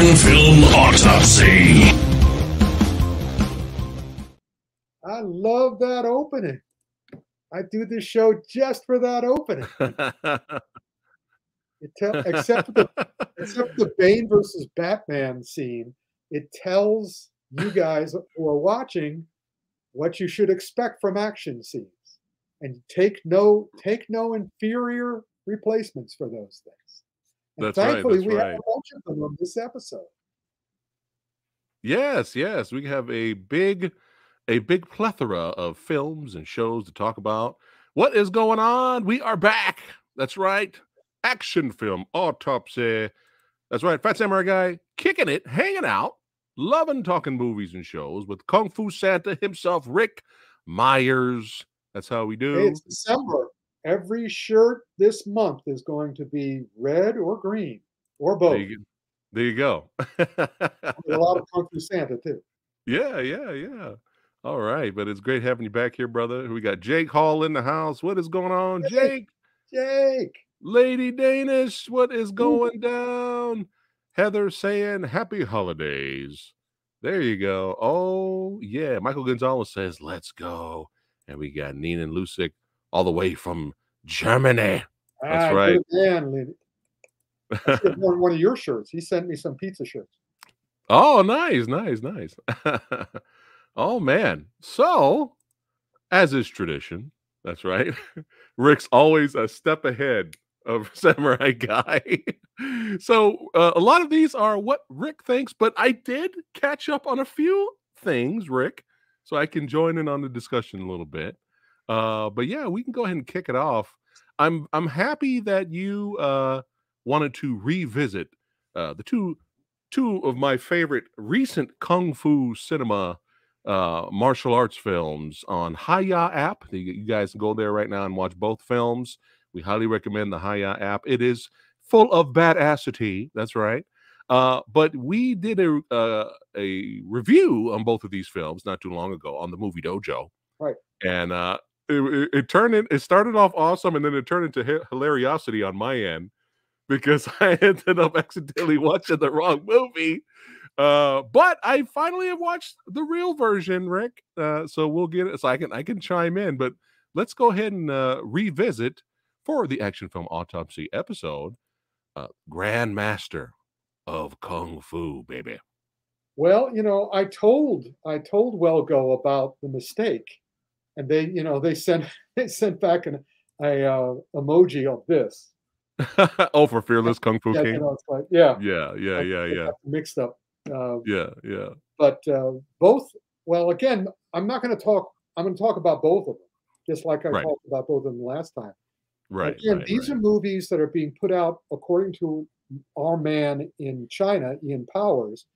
American Film Autopsy. I love that opening. I do this show just for that opening. except the Bane versus Batman scene, it tells you guys who are watching what you should expect from action scenes, and take no inferior replacements for those things. And that's thankfully right, we have a bunch of them on this episode. Yes, yes, we have a big plethora of films and shows to talk about. What is going on? We are back. That's right. Action Film Autopsy. That's right. Fat Samurai Guy kicking it, hanging out, loving talking movies and shows with Kung Fu Santa himself, Rick Myers. That's how we do. Hey, it's December. Every shirt this month is going to be red or green or both. There you go. A lot of Kung Fu Santa, too. Yeah, yeah, yeah. All right, but it's great having you back here, brother. We got Jake Hall in the house. What is going on, Jake? Jake. Lady Danish, what is going down? Heather saying happy holidays. There you go. Oh, yeah. Michael Gonzalez says, let's go. And we got Nina and Lucic all the way from Germany. That's right. Man, I should have worn one of your shirts. He sent me some pizza shirts. Oh, nice, nice, nice. Oh, man. So, as is tradition, that's right. Rick's always a step ahead of Samurai Guy. So a lot of these are what Rick thinks, but I did catch up on a few things, Rick, so I can join in on the discussion a little bit. But yeah, we can go ahead and kick it off. I'm happy that you wanted to revisit the two of my favorite recent Kung Fu cinema martial arts films on Haya app. You guys can go there right now and watch both films. We highly recommend the Haya app. It is full of badassity. That's right. But we did a review on both of these films not too long ago on the Movie Dojo. Right. And it started off awesome, and then it turned into hilariosity on my end because I ended up accidentally watching the wrong movie. But I finally have watched the real version, Rick. So we'll get it. So I can chime in, but let's go ahead and revisit for the Action Film Autopsy episode, Grandmaster of Kung Fu, baby. Well, you know, I told Wellgo about the mistake, and they, you know, they sent back an emoji of this. Oh, for Fearless Kung Fu King. You know, it's like, yeah. Mixed up. Yeah. But both. Well, again, I'm not going to talk. I'm going to talk about both of them, just like I talked about both of them last time. Right. Again, these are movies that are being put out, according to our man in China, Ian Powers,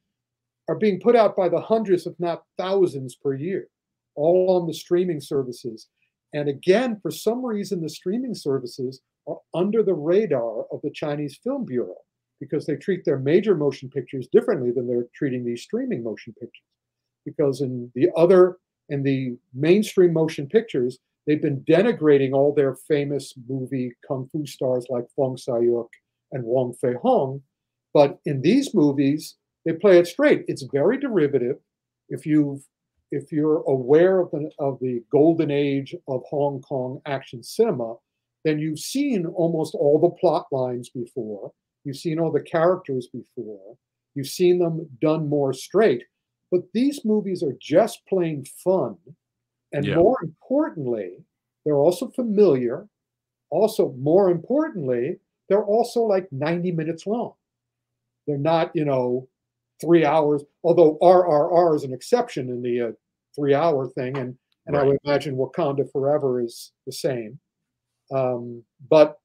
are being put out by the hundreds, if not thousands, per year, all on the streaming services. And again, for some reason, the streaming services are under the radar of the Chinese Film Bureau because they treat their major motion pictures differently than they're treating these streaming motion pictures. Because in the mainstream motion pictures, they've been denigrating all their famous movie Kung Fu stars like Fong Sayuk and Wong Fei Hung. But in these movies, they play it straight. It's very derivative. If you're aware of the golden age of Hong Kong action cinema, then you've seen almost all the plot lines before. You've seen all the characters before. You've seen them done more straight. But these movies are just plain fun. And more importantly, they're also familiar. Also, more importantly, they're also like 90 minutes long. They're not, you know, 3 hours, although RRR is an exception in the 3 hour thing. And I would imagine Wakanda Forever is the same. But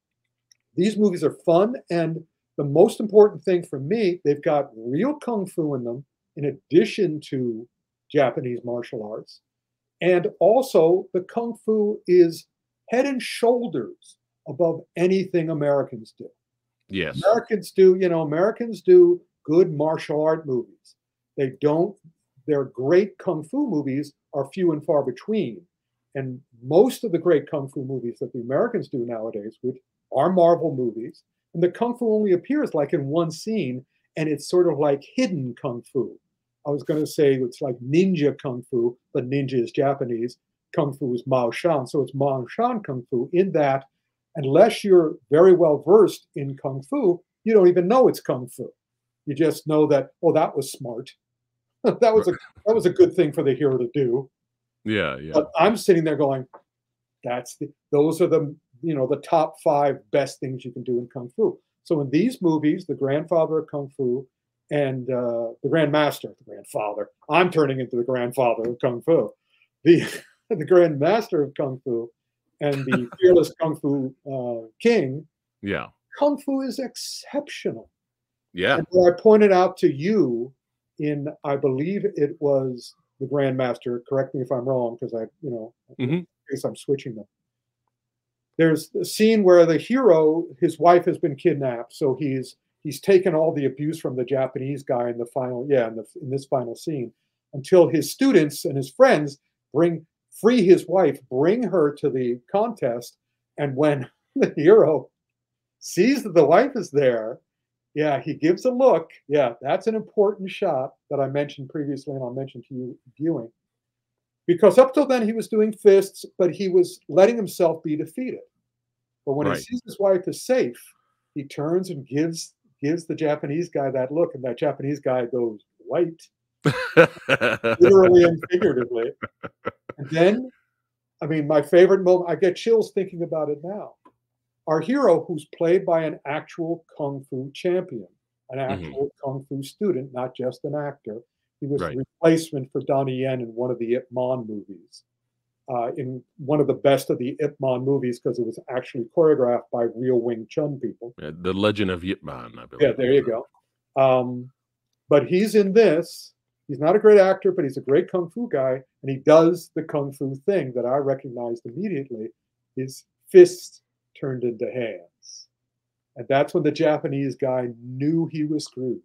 these movies are fun. And the most important thing for me, they've got real Kung Fu in them, in addition to Japanese martial arts. And also, the Kung Fu is head and shoulders above anything Americans do. Yes. Americans do good martial art movies. They don't, their great Kung Fu movies are few and far between. And most of the great Kung Fu movies that the Americans do nowadays, which are Marvel movies, and the Kung Fu only appears like in one scene, and it's sort of like hidden kung fu. I was going to say it's like ninja kung fu, but ninja is Japanese. Kung fu is Mao Shan, so it's Mao Shan kung fu in that unless you're very well versed in kung fu, you don't even know it's kung fu. You just know that, oh, that was smart. that was a good thing for the hero to do. Yeah, yeah. But I'm sitting there going, those are the you know, the top 5 best things you can do in kung fu. So in these movies, the grandfather of kung fu and the grandmaster, the grandfather. I'm turning into the grandfather of kung fu. The grandmaster of kung fu and the fearless kung fu king. Yeah, kung fu is exceptional. Yeah, and what I pointed out to you in, I believe it was the grandmaster. Correct me if I'm wrong, because I, you know, in case I'm switching them. There's a scene where the hero, his wife has been kidnapped, so he's taken all the abuse from the Japanese guy in the final, in this final scene, until his students and his friends free his wife, bring her to the contest, and when the hero sees that the wife is there, yeah, he gives a look. Yeah, that's an important shot that I mentioned previously, and I'll mention to you viewing. Because up till then, he was doing fists, but he was letting himself be defeated. But when he sees his wife is safe, he turns and gives the Japanese guy that look, and that Japanese guy goes white. Literally and figuratively. And then, I mean, my favorite moment, I get chills thinking about it now. Our hero, who's played by an actual kung fu champion, an actual kung fu student, not just an actor. He was a replacement for Donnie Yen in one of the Ip Man movies. In one of the best of the Ip Man movies, because it was actually choreographed by real Wing Chun people. Yeah, the Legend of Ip Man, I believe. Yeah, there you go. But he's in this. He's not a great actor, but he's a great kung fu guy, and he does the kung fu thing that I recognized immediately. His fists turned into hands. And that's when the Japanese guy knew he was screwed.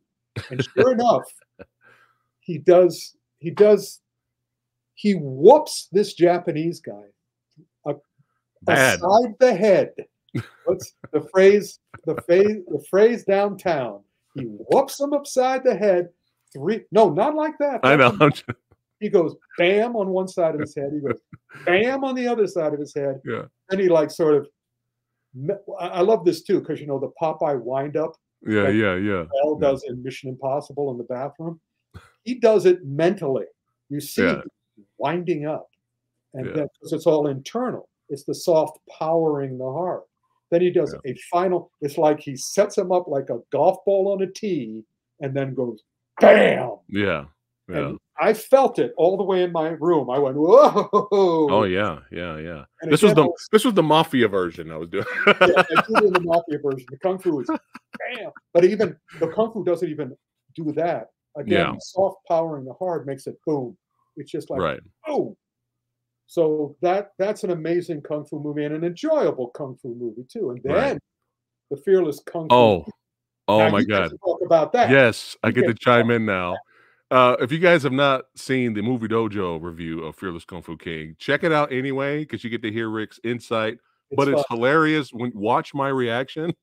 And sure enough, he whoops this Japanese guy aside the head. What's the phrase? The phrase downtown. He whoops him upside the head. No, not like that. I know. He goes bam on one side of his head. He goes bam on the other side of his head. Yeah. And he like sort of. I love this too, because you know the Popeye wind up. Yeah, like Al does in Mission Impossible in the bathroom. He does it mentally. You see winding up, and then because it's all internal, it's the soft powering the heart. Then he does a final. It's like he sets him up like a golf ball on a tee, and then goes. Bam! Yeah, yeah. And I felt it all the way in my room. I went, whoa! Oh yeah, yeah, yeah. And this was the this was the mafia version I was doing. The mafia version. The kung fu is bam, but even the kung fu doesn't even do that. Again, soft powering the hard makes it boom. It's just like boom. So that's an amazing kung fu movie and an enjoyable kung fu movie too. And then the Fearless Kung Fu. Oh my God! Talk about that. Yes, I get to chime in now. If you guys have not seen the Movie Dojo review of Fearless Kung Fu King, check it out anyway because you get to hear Rick's insight. But it's hilarious when watch my reaction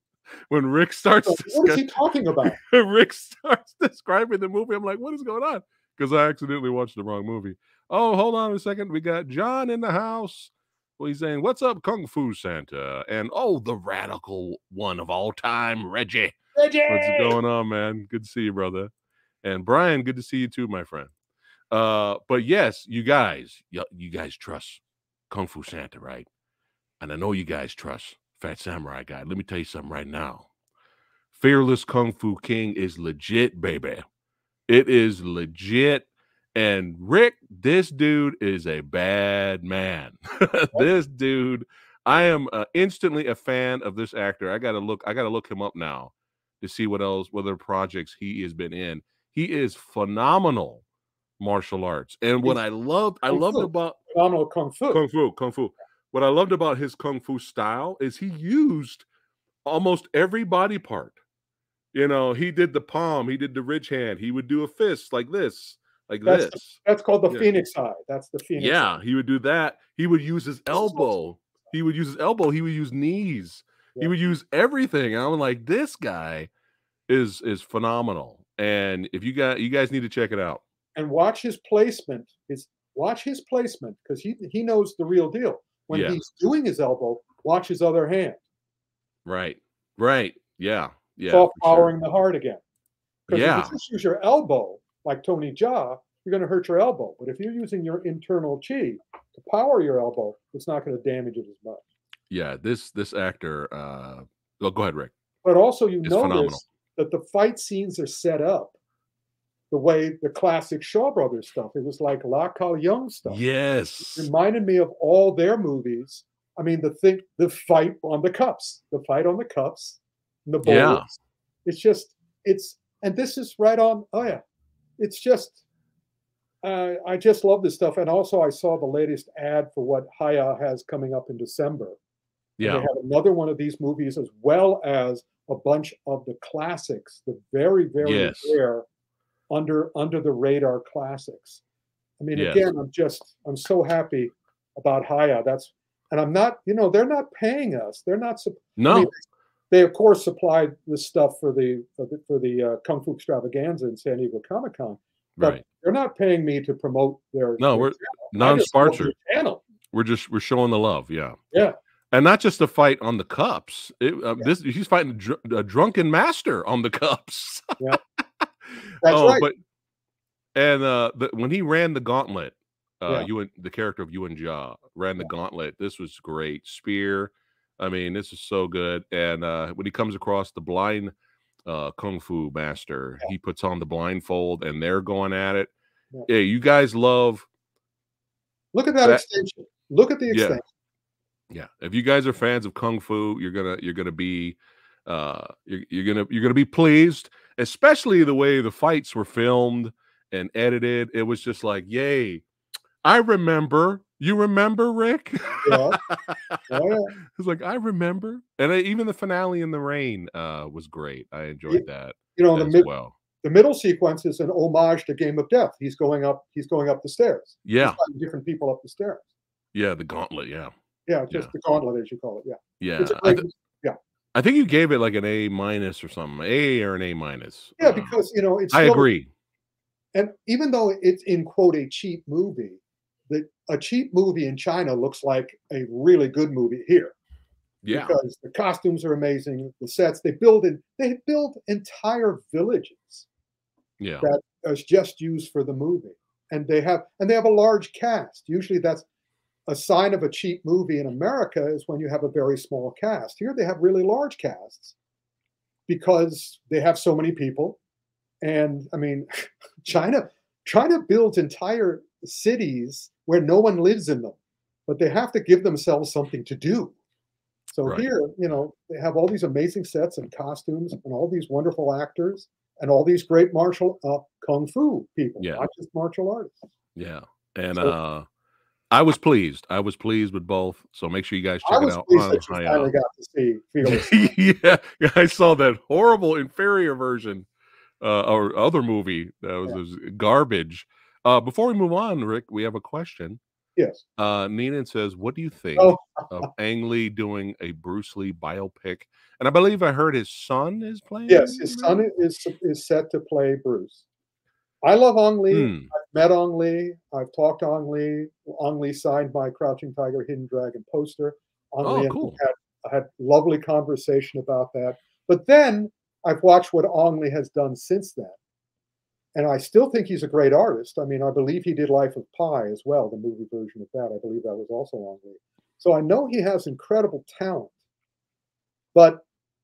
when Rick starts. What is he talking about? Rick starts describing the movie. I'm like, what is going on? Because I accidentally watched the wrong movie. Oh, hold on a second. We got John in the house. Well, he's saying, "What's up, Kung Fu Santa?" And oh, the radical one of all time, Reggie. Reggie! What's going on, man? Good to see you, brother. And Brian, good to see you too, my friend. But yes, you guys trust Kung Fu Santa, right? And I know you guys trust Fat Samurai guy. Let me tell you something right now. Fearless Kung Fu King is legit, baby. It is legit. And Rick, this dude is a bad man. This dude, I am instantly a fan of this actor. I gotta look him up now to see what other projects he has been in. He is phenomenal martial arts. And what I loved about his kung fu style is he used almost every body part. You know, he did the palm, he did the ridge hand, he would do a fist like this. That's called the Phoenix Eye. That's the Phoenix. Yeah, he would do that. He would use his elbow. He would use his elbow. He would use knees. Yeah. He would use everything. And I'm like, this guy is phenomenal. And if you got, you guys need to check it out. And watch his placement. Watch his placement because he knows the real deal. When he's doing his elbow, watch his other hand. Right. Yeah. It's all powering the heart again. Because if you just use your elbow, like Tony Jaa, you're going to hurt your elbow. But if you're using your internal chi to power your elbow, it's not going to damage it as much. Yeah, this actor, well, go ahead, Rick. But also you notice phenomenal. That the fight scenes are set up the way the classic Shaw Brothers stuff. It was like La Cal Young stuff. Yes. It reminded me of all their movies. I mean, the fight on the cups, and the bowls. Yeah. And this is right on Haya. It's just, I just love this stuff. And also I saw the latest ad for what Haya has coming up in December. Yeah. They have another one of these movies as well as a bunch of the classics, the very, very rare under the radar classics. I mean, again, I'm so happy about Haya. And I'm not, they're not paying us. They're not. No. I mean, they of course supplied the stuff for the Kung Fu Extravaganza in San Diego Comic-Con, but they're not paying me to promote their. No, we're non-sponsored channel. We're showing the love, yeah, and not just the fight on the cups. He's fighting a drunken master on the cups. Yeah, that's right. But when he ran the gauntlet, the character of Ewan Jia ran the gauntlet. This was great. Spear. I mean, this is so good. And when he comes across the blind Kung Fu master, he puts on the blindfold and they're going at it. Yeah, you guys love. Look at that extension. Look at the extension. Yeah. If you guys are fans of Kung Fu, you're gonna be pleased, especially the way the fights were filmed and edited. It was just like, yay. I remember. You remember, Rick? Yeah. It's like, I remember. And even the finale in the rain was great. I enjoyed that. The middle sequence is an homage to Game of Death. He's going up the stairs. Yeah. Different people up the stairs. Yeah, the gauntlet, yeah. Yeah, the gauntlet, as you call it, yeah. Yeah. It's a great, I think you gave it like an A- or something. A- or an A-. Yeah, because, it's... I agree. And even though it's, in quote, a cheap movie, a cheap movie in China looks like a really good movie here. Yeah. Because the costumes are amazing, the sets, they build entire villages. Yeah. That is just used for the movie. And they have a large cast. Usually that's a sign of a cheap movie in America is when you have a very small cast. Here they have really large casts because they have so many people. And I mean, China builds entire cities where no one lives in them, but they have to give themselves something to do. So here, they have all these amazing sets and costumes and all these wonderful actors and all these great Kung Fu people, not just martial artists. Yeah. And I was pleased with both. So make sure you guys check it out. I finally got to see Fearless. Yeah. I saw that horrible inferior version or other movie that was garbage. Before we move on, Rick, we have a question. Yes. Nina says, what do you think of Ang Lee doing a Bruce Lee biopic? And I believe I heard his son is playing. Yes, his son is set to play Bruce. I love Ang Lee. I've met Ang Lee. I've talked to Ang Lee. Ang Lee signed my Crouching Tiger, Hidden Dragon poster. Ang Lee cool. I had lovely conversation about that. But then I've watched what Ang Lee has done since then. And I still think he's a great artist. I mean, I believe he did Life of Pi as well, the movie version of that. I believe that was also on there. So I know he has incredible talent. But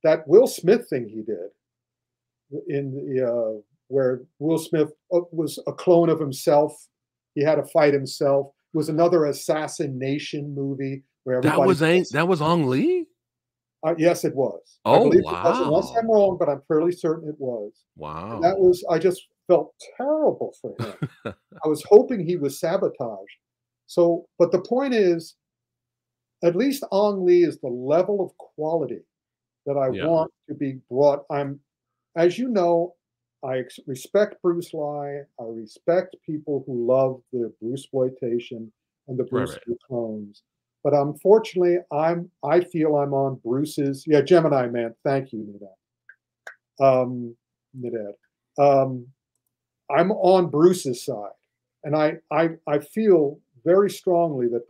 that Will Smith thing he did, where Will Smith was a clone of himself, he had to fight himself, it was another assassination movie where everybody. That was Ang Lee? Yes, it was. Oh, wow. Unless I'm wrong, but I'm fairly certain it was. Wow. And I just felt terrible for him. I was hoping he was sabotaged. But the point is, at least Ang Lee is the level of quality that I want to be brought. As you know, I respect Bruce Lee. I respect people who love the Bruceploitation and the Bruce Lee clones. But unfortunately, I feel I'm on Bruce's Gemini Man. Thank you, Nidad. I'm on Bruce's side. And I feel very strongly that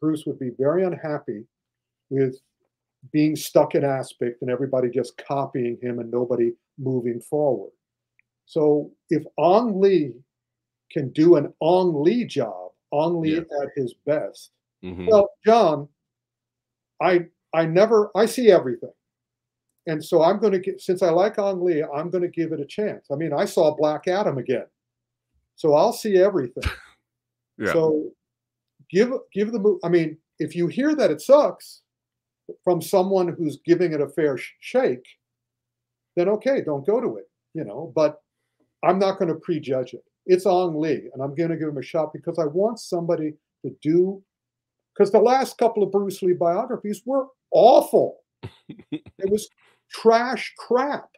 Bruce would be very unhappy with being stuck in Aspect and everybody just copying him and nobody moving forward. So if Ang Lee can do an Ang Lee job, Ang Lee at his best. Mm-hmm. Well, John, I see everything. And so I'm going to get, since I like Ang Lee, I'm going to give it a chance. I mean, I saw Black Adam again, so I'll see everything. So give the movie. I mean, if you hear that it sucks from someone who's giving it a fair shake, then okay, don't go to it, you know. But I'm not going to prejudge it. It's Ang Lee, and I'm going to give him a shot because I want somebody to do. Because the last couple of Bruce Lee biographies were awful. It was trash crap.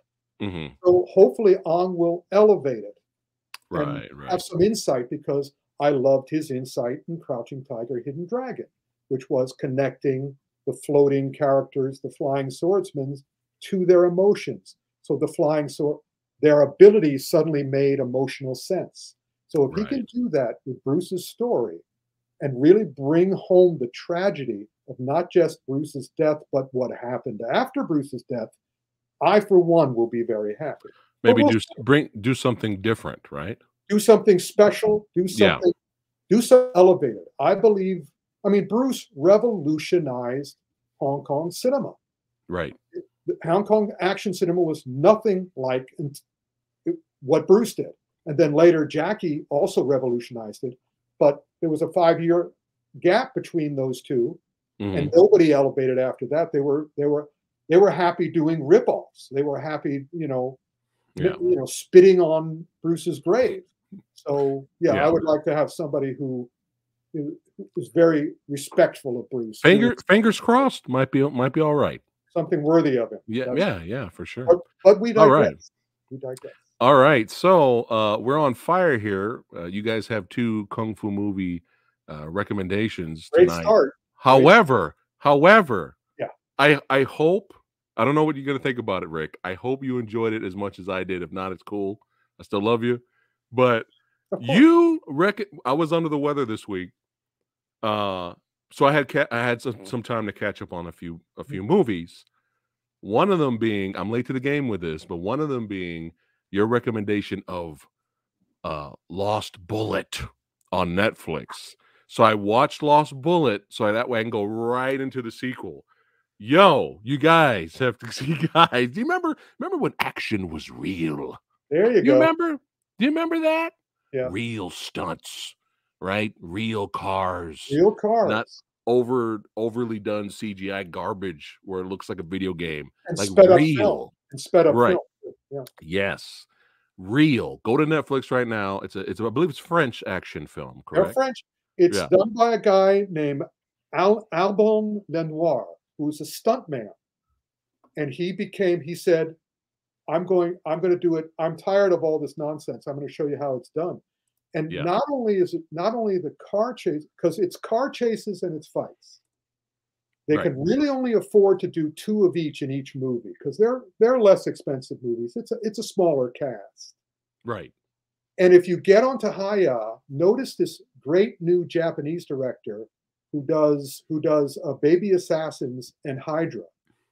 Mm-hmm. So hopefully Ang will elevate it. Right, right. Have some insight, because I loved his insight in Crouching Tiger, Hidden Dragon, which was connecting the floating characters, the flying swordsmen, to their emotions. So the flying sword, their abilities suddenly made emotional sense. So if he can do that with Bruce's story and really bring home the tragedy of not just Bruce's death, but what happened after Bruce's death, I, for one, will be very happy. Maybe do something different, right? Do something special. Do something. Do something elevated. I believe. I mean, Bruce revolutionized Hong Kong cinema. Right. Hong Kong action cinema was nothing like what Bruce did, and then later Jackie also revolutionized it. But there was a 5-year gap between those two. Mm-hmm. And nobody elevated after that. They were happy doing ripoffs. They were happy, you know, spitting on Bruce's grave. So I would like to have somebody who is very respectful of Bruce. Fingers crossed, might be all right. Something worthy of him. Yeah, for sure. But we digress. We digress. All right. So we're on fire here. You guys have 2 kung fu movie recommendations tonight. Great start. However, I hope, I don't know what you're going to think about it, Rick. I hope you enjoyed it as much as I did. If not, it's cool. I still love you. But you reckon, I was under the weather this week. So I had some time to catch up on a few movies. One of them being, I'm late to the game with this, but one of them being your recommendation of Lost Bullet on Netflix. So I watched Lost Bullet, so that way I can go right into the sequel. Yo, you guys have to see, guys. Do you remember when action was real? There you go. Do you remember that? Yeah. Real stunts, right? Real cars. Real cars. Not overly done CGI garbage where it looks like a video game. And like sped real. Up film. And sped up film. Yeah. Yes. Real. Go to Netflix right now. It's I believe it's French action film, correct? They're French. It's done by a guy named Alban Lenoir, who's a stuntman. And he said, I'm going to do it. I'm tired of all this nonsense. I'm going to show you how it's done. And not only the car chase, because it's car chases and it's fights. They can really only afford to do 2 of each in each movie, because they're less expensive movies. It's a smaller cast. Right. And if you get onto Haya, notice this great new Japanese director who does Baby Assassins and Hydra.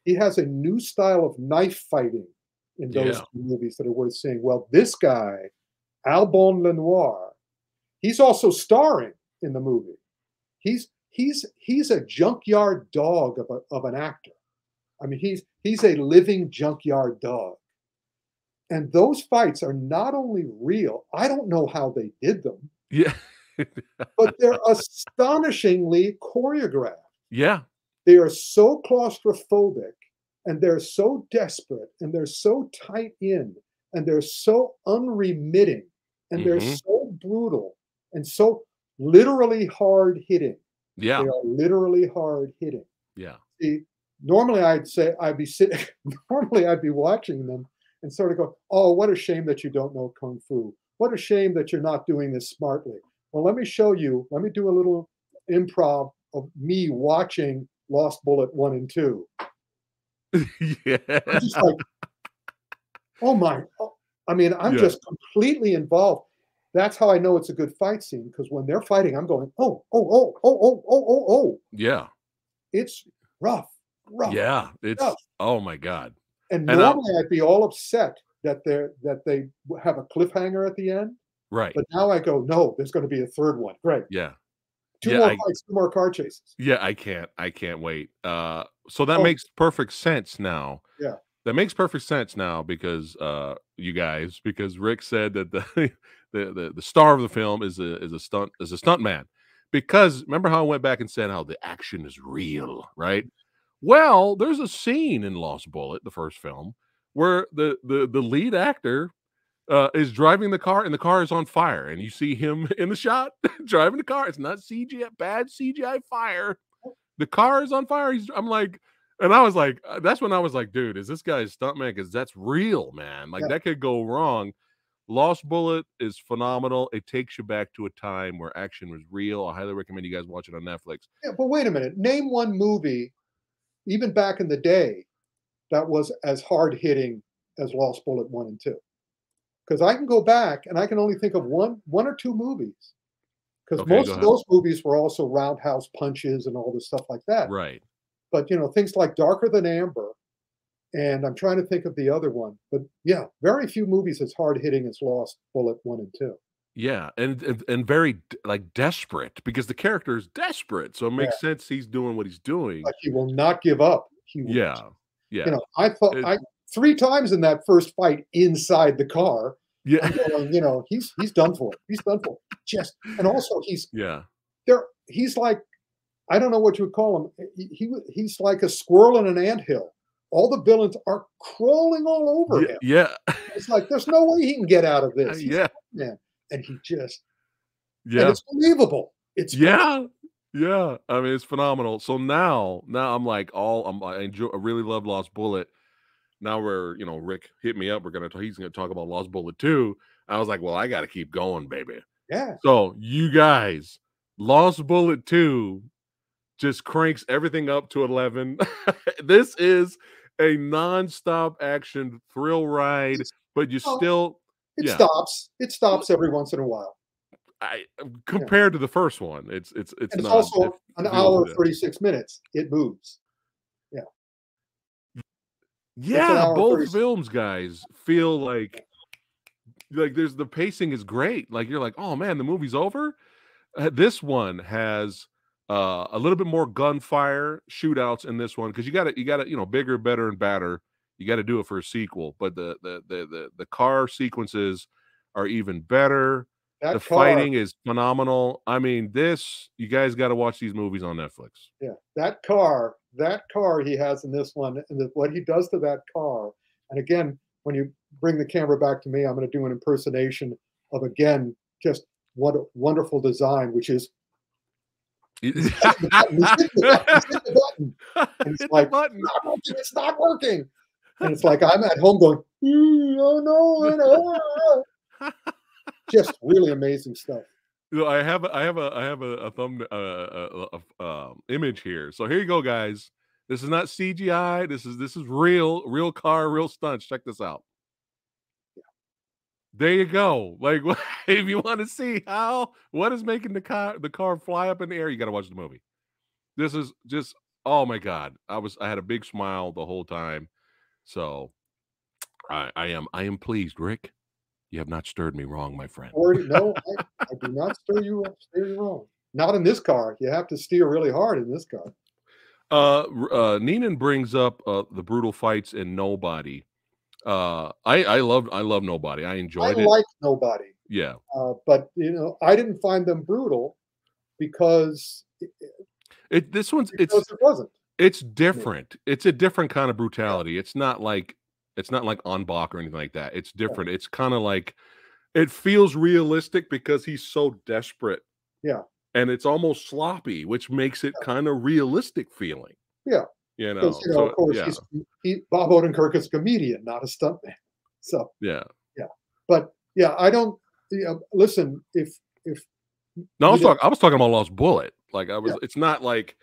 He has a new style of knife fighting in those 2 movies that are worth seeing. Well, this guy, Alban Lenoir, he's also starring in the movie. He's a junkyard dog of an actor. I mean, he's a living junkyard dog. And those fights are not only real, I don't know how they did them. Yeah. But they're astonishingly choreographed. Yeah. They are so claustrophobic, and they're so desperate, and they're so tight in, and they're so unremitting, and they're so brutal, and so literally hard hitting. Yeah. They are literally hard hitting. Yeah. See, normally normally I'd be watching them and sort of go, oh, what a shame that you don't know Kung Fu. What a shame that you're not doing this smartly. Well, let me show you. Let me do a little improv of me watching Lost Bullet 1 and 2. Yeah. I'm just like, oh my, I mean, I'm just completely involved. That's how I know it's a good fight scene, because when they're fighting, I'm going, oh. Yeah. It's rough. Yeah. It's rough. Oh my God. And normally I'd be all upset that they have a cliffhanger at the end. Right. But now I go, no, there's going to be a third one. Great. Yeah. Two more car chases. Yeah, I can't wait. So that makes perfect sense now. Yeah. That makes perfect sense now because Rick said that the star of the film is a stunt man. Because remember how I went back and said how the action is real, right? Well, there's a scene in Lost Bullet, the first film, where the lead actor is driving the car, and the car is on fire, and you see him in the shot driving the car. It's not CGI, bad CGI fire. The car is on fire. That's when I was like, dude, is this guy's stuntman? Because that's real, man. Like that could go wrong. Lost Bullet is phenomenal. It takes you back to a time where action was real. I highly recommend you guys watch it on Netflix. Yeah, but wait a minute. Name one movie, even back in the day, that was as hard hitting as Lost Bullet 1 and 2. Because I can go back and I can only think of one or two movies. Because most of those movies were also roundhouse punches and all this stuff like that. Right. But, you know, things like Darker Than Amber, and I'm trying to think of the other one. But, yeah, very few movies as hard-hitting as Lost Bullet 1 and 2. Yeah, and very, like, desperate, because the character is desperate. So it makes sense he's doing what he's doing. Like, he will not give up. He will. Yeah, yeah. You know, I thought... Three times in that first fight inside the car, going, you know, he's done for. He's done for. Just, and also he's there. He's like, I don't know what you would call him. He's like a squirrel in an anthill. All the villains are crawling all over him. Yeah, it's like there's no way he can get out of this. He's man, and he just and it's believable. It's phenomenal. Yeah. I mean, it's phenomenal. So now I'm like, I really love Lost Bullet. Now we're, you know, Rick hit me up. He's gonna talk about Lost Bullet 2. I was like, well, I gotta keep going, baby. Yeah. So you guys, Lost Bullet 2 just cranks everything up to 11. This is a non-stop action thrill ride, but you still stops. It stops every once in a while. Compared to the first one, it's not, also an hour and 36 minutes. It moves. Yeah, both films, guys, feel like there's the pacing is great. Like you're like, oh man, the movie's over. This one has a little bit more gunfire shootouts in this one, because you gotta, you know, bigger, better, and badder. You gotta do it for a sequel. But the car sequences are even better. The fighting is phenomenal. I mean, you guys got to watch these movies on Netflix. Yeah, that car he has in this one, and what he does to that car. And again, when you bring the camera back to me, I'm going to do an impersonation of, again, just what a wonderful design, which is he's hitting the button. And it's like, it's not working. And it's like, I'm at home going, oh no. Just really amazing stuff. You know, I have a thumb image here. So here you go, guys. This is not CGI. This is real car, real stunts. Check this out. Yeah. There you go. Like, if you want to see what is making the car fly up in the air, you got to watch the movie. This is just, oh my God. I had a big smile the whole time. So I am pleased, Rick. You have not stirred me wrong, my friend. No, I do not stir you wrong. Not in this car. You have to steer really hard in this car. Neenan brings up the brutal fights in Nobody. I love Nobody. I enjoyed it. I like Nobody. Yeah. But, you know, I didn't find them brutal because it wasn't. It's different. Yeah. It's a different kind of brutality. It's not like Anbach or anything like that. It's different. Yeah. It's kind of like, it feels realistic because he's so desperate. Yeah. And it's almost sloppy, which makes it kind of realistic feeling. Yeah. You know, of course, Bob Odenkirk is a comedian, not a stuntman. So, yeah. But yeah, I don't, you know, listen, if. No, I was talking about Lost Bullet. Like it's not like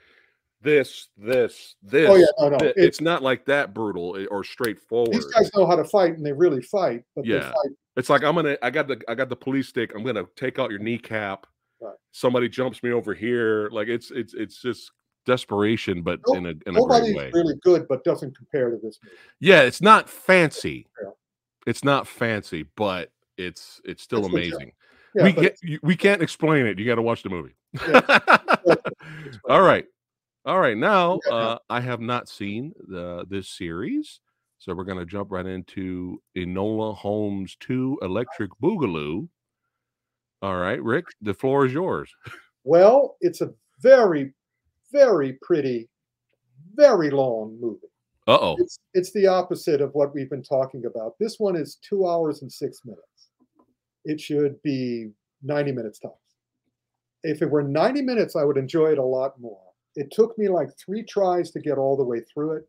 this. Oh, yeah, no. It's not like that brutal or straightforward. These guys know how to fight, and they really fight. But yeah, they fight. It's like I got the police stick. I'm gonna take out your kneecap. Right. Somebody jumps me over here. Like it's just desperation, but in a great way. Really good, but doesn't compare to this movie. Yeah, it's not fancy. Yeah. It's not fancy, but it's still amazing. Yeah, we can't explain it. You got to watch the movie. Yeah. All right. All right, now I have not seen this series, so we're going to jump right into Enola Holmes 2, Electric Boogaloo. All right, Rick, the floor is yours. Well, it's a very, very pretty, very long movie. Uh-oh. It's the opposite of what we've been talking about. This one is 2 hours and 6 minutes. It should be 90 minutes tops. If it were 90 minutes, I would enjoy it a lot more. It took me like 3 tries to get all the way through it.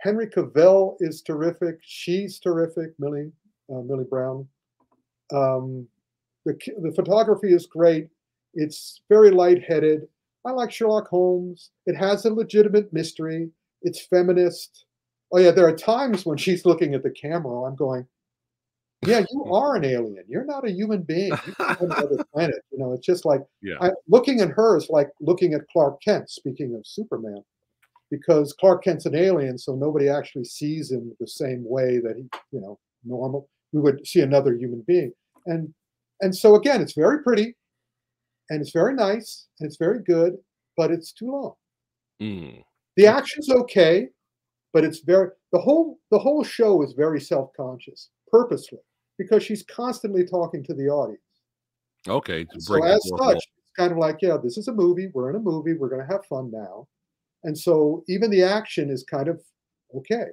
Henry Cavill is terrific. She's terrific, Millie Brown. The photography is great. It's very lightheaded. I like Sherlock Holmes. It has a legitimate mystery. It's feminist. Oh, yeah, there are times when she's looking at the camera. I'm going, yeah, you are an alien. You're not a human being. You're from another planet. You know, it's just like looking at her is like looking at Clark Kent, speaking of Superman, because Clark Kent's an alien, so nobody actually sees him the same way that he, you know, normal. We would see another human being. And so, again, it's very pretty, and it's very nice, and it's very good, but it's too long. Mm. The action's okay, but it's very – the whole show is very self-conscious, purposely. Because she's constantly talking to the audience. Okay. So as such, it's kind of like, yeah, this is a movie. We're in a movie. We're going to have fun now. And so even the action is kind of okay.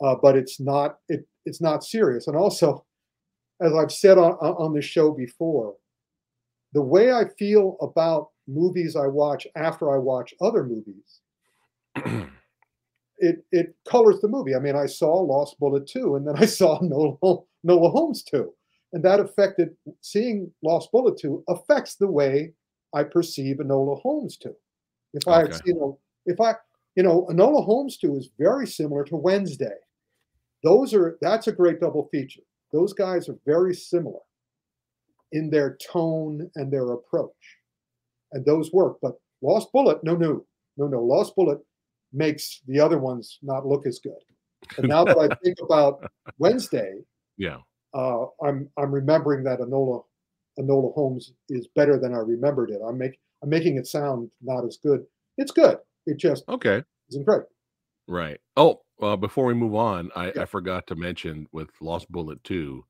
But it's not serious. And also, as I've said on the show before, the way I feel about movies I watch after I watch other movies It colors the movie. I mean, I saw Lost Bullet 2, and then I saw Enola Holmes 2. And that affected, seeing Lost Bullet 2 affects the way I perceive Enola Holmes 2. If I had seen, Enola Holmes 2 is very similar to Wednesday. That's a great double feature. Those guys are very similar in their tone and their approach. And those work. But Lost Bullet, no. Lost Bullet makes the other ones not look as good. And now that I think about Wednesday, I'm remembering that Enola Holmes is better than I remembered it. I'm making it sound not as good. It's good. It just isn't great. Right. Oh, before we move on, I forgot to mention with Lost Bullet 2,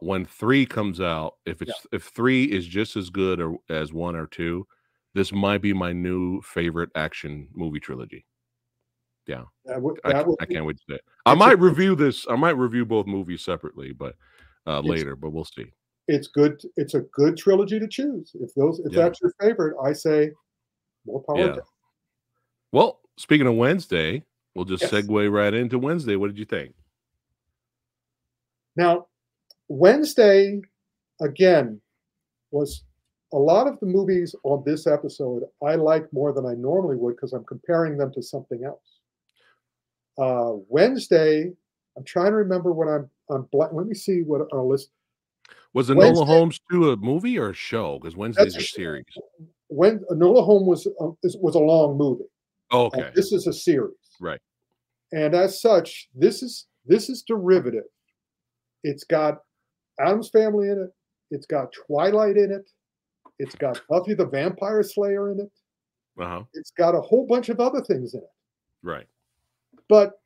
when 3 comes out, if 3 is just as good as 1 or 2. This might be my new favorite action movie trilogy. Yeah. I can't wait to see it. I might review both movies separately, but later, but we'll see. It's good. It's a good trilogy to choose. If that's your favorite, I say more power to it. Well, speaking of Wednesday, we'll just segue right into Wednesday. What did you think? Now, Wednesday, again, was... A lot of the movies on this episode I like more than I normally would because I'm comparing them to something else. Wednesday, I'm trying to remember what I'm let me see what our list. Was Enola Holmes 2 a movie or a show? Because Wednesday's a series. When Enola Holmes was a long movie. Oh, okay. And this is a series. Right. And as such, this is derivative. It's got Addams Family in it. It's got Twilight in it. It's got Buffy the Vampire Slayer in it. Uh-huh. It's got a whole bunch of other things in it. Right. But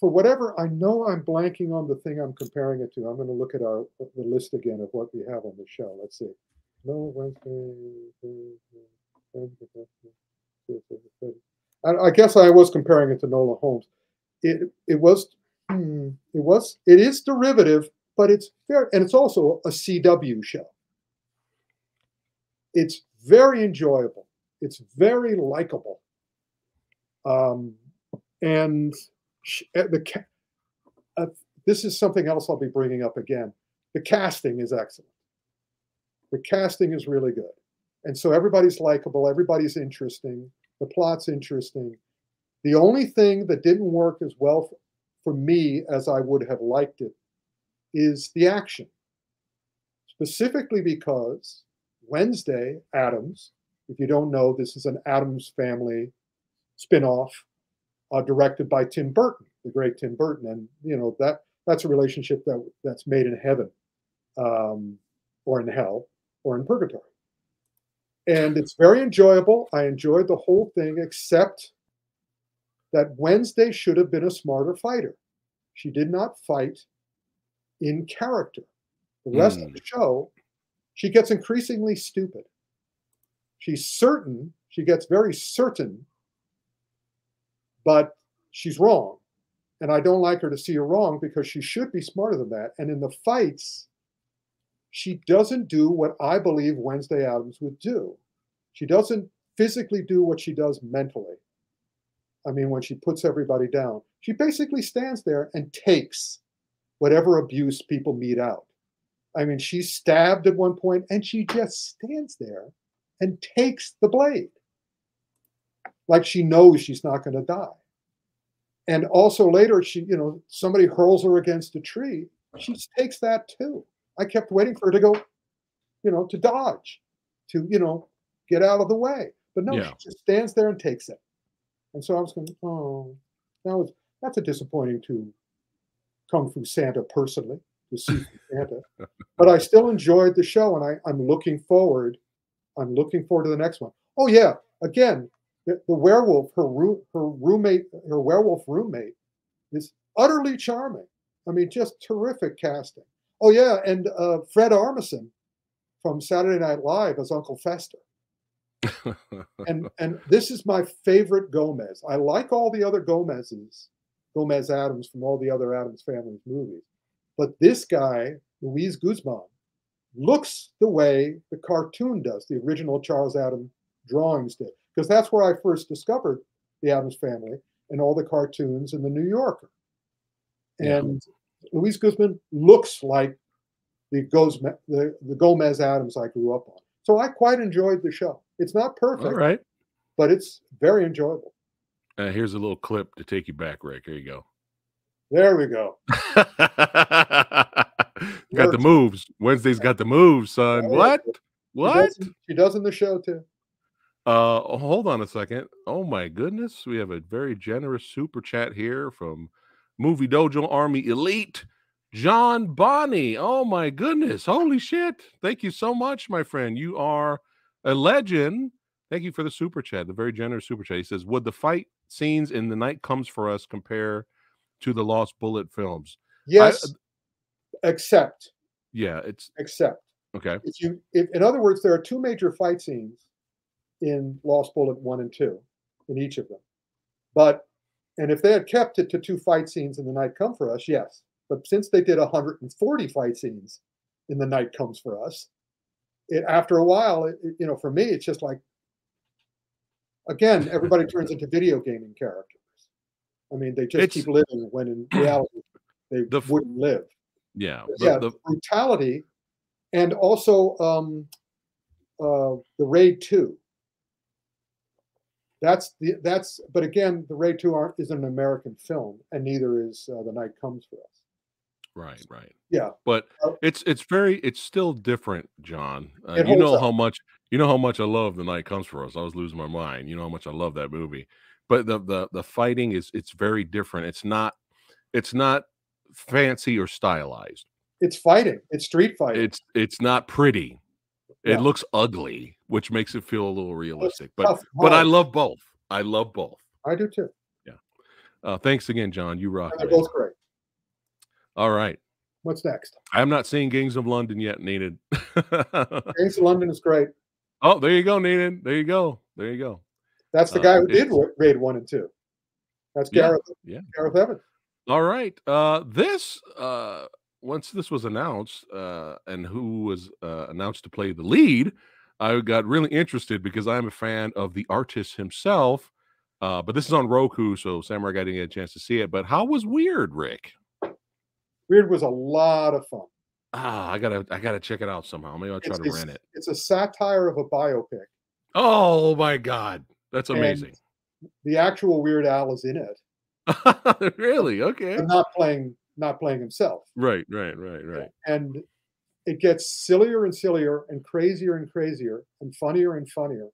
for whatever, I know I'm blanking on the thing I'm comparing it to. I'm going to look at the list again of what we have on the show. Let's see. No, Wednesday. I guess I was comparing it to Enola Holmes. It is derivative, but it's fair, and it's also a CW show. It's very enjoyable. It's very likable. And this is something else I'll be bringing up again. The casting is excellent. The casting is really good. And so everybody's likable, everybody's interesting, the plot's interesting. The only thing that didn't work as well for me as I would have liked it is the action. Specifically because Wednesday, Adams, if you don't know, this is an Addams Family spinoff directed by Tim Burton, the great Tim Burton. And, you know, that's a relationship that's made in heaven or in hell or in purgatory. And it's very enjoyable. I enjoyed the whole thing, except that Wednesday should have been a smarter fighter. She did not fight in character. The rest of the show, she gets increasingly stupid. She gets very certain, but she's wrong. And I don't like her to see her wrong, because she should be smarter than that. And in the fights, she doesn't do what I believe Wednesday Adams would do. She doesn't physically do what she does mentally. I mean, when she puts everybody down, she basically stands there and takes whatever abuse people mete out. I mean, she's stabbed at one point, and she just stands there and takes the blade. Like she knows she's not going to die. And also later, she, you know, somebody hurls her against a tree. She takes that too. I kept waiting for her to go, you know, to dodge, to, you know, get out of the way. But no, she just stands there and takes it. And so I was going, oh, that's a disappointing to Kung Fu Santa personally, to see Santa. But I still enjoyed the show, and I'm looking forward. I'm looking forward to the next one. Oh yeah, again, the werewolf, her werewolf roommate, is utterly charming. I mean, just terrific casting. Oh yeah, and Fred Armisen from Saturday Night Live as Uncle Fester. and this is my favorite Gomez. I like all the other Gomez's, Gomez Adams from all the other Adams Family movies. But this guy, Luis Guzman, looks the way the cartoon does, the original Charles Adams drawings did. Because that's where I first discovered the Adams Family and all the cartoons in the New Yorker. And Luis Guzman looks like the Gomez Adams I grew up on. So I quite enjoyed the show. It's not perfect, all right, but it's very enjoyable. Here's a little clip to take you back, Rick. Here you go. There we go. Got the moves. Wednesday's got the moves, son. What? What? She does in the show, too. Hold on a second. Oh, my goodness. We have a very generous super chat here from Movie Dojo Army Elite, John Bonnie. Oh, my goodness. Holy shit. Thank you so much, my friend. You are a legend. Thank you for the super chat, the very generous super chat. He says, would the fight scenes in The Night Comes for Us compare to the Lost Bullet films? Yes, except. Yeah, it's except. Okay. In other words, there are two major fight scenes in Lost Bullet 1 and 2 in each of them. And if they had kept it to two fight scenes in The Night Comes for Us, yes. But since they did 140 fight scenes in The Night Comes for Us, after a while, you know, for me, it's just like, again, everybody turns into video gaming characters. I mean, they just keep living when in reality they wouldn't live. Yeah. The brutality, and also The Raid 2. But again, The Raid 2 isn't an American film, and neither is The Night Comes for Us. Right, right. Yeah, but it's still different, John. You know how much I love The Night Comes for Us. I was losing my mind. You know how much I love that movie. But the fighting it's very different. It's not fancy or stylized. It's fighting. It's street fighting. It's not pretty. Yeah. It looks ugly, which makes it feel a little realistic. But I love both. I love both. I do too. Yeah. Thanks again, John. You rock. They're both great. All right. What's next? I'm not seeing Gangs of London yet, Neenan. Gangs of London is great. Oh, there you go, Neenan. There you go. There you go. That's the guy who did Raid 1 and 2. That's Gareth. Yeah. Gareth Evans. All right. Once this was announced and who was announced to play the lead, I got really interested because I'm a fan of the artist himself. But this is on Roku, so Samurai Guy didn't get a chance to see it. But how was Weird, Rick? Weird was a lot of fun. I gotta check it out somehow. Maybe I'll try to rent it. It's a satire of a biopic. Oh my God, that's amazing! And the actual Weird Al is in it. Really? Okay. But not playing himself. Right. And it gets sillier and sillier, and crazier and crazier, and funnier and funnier.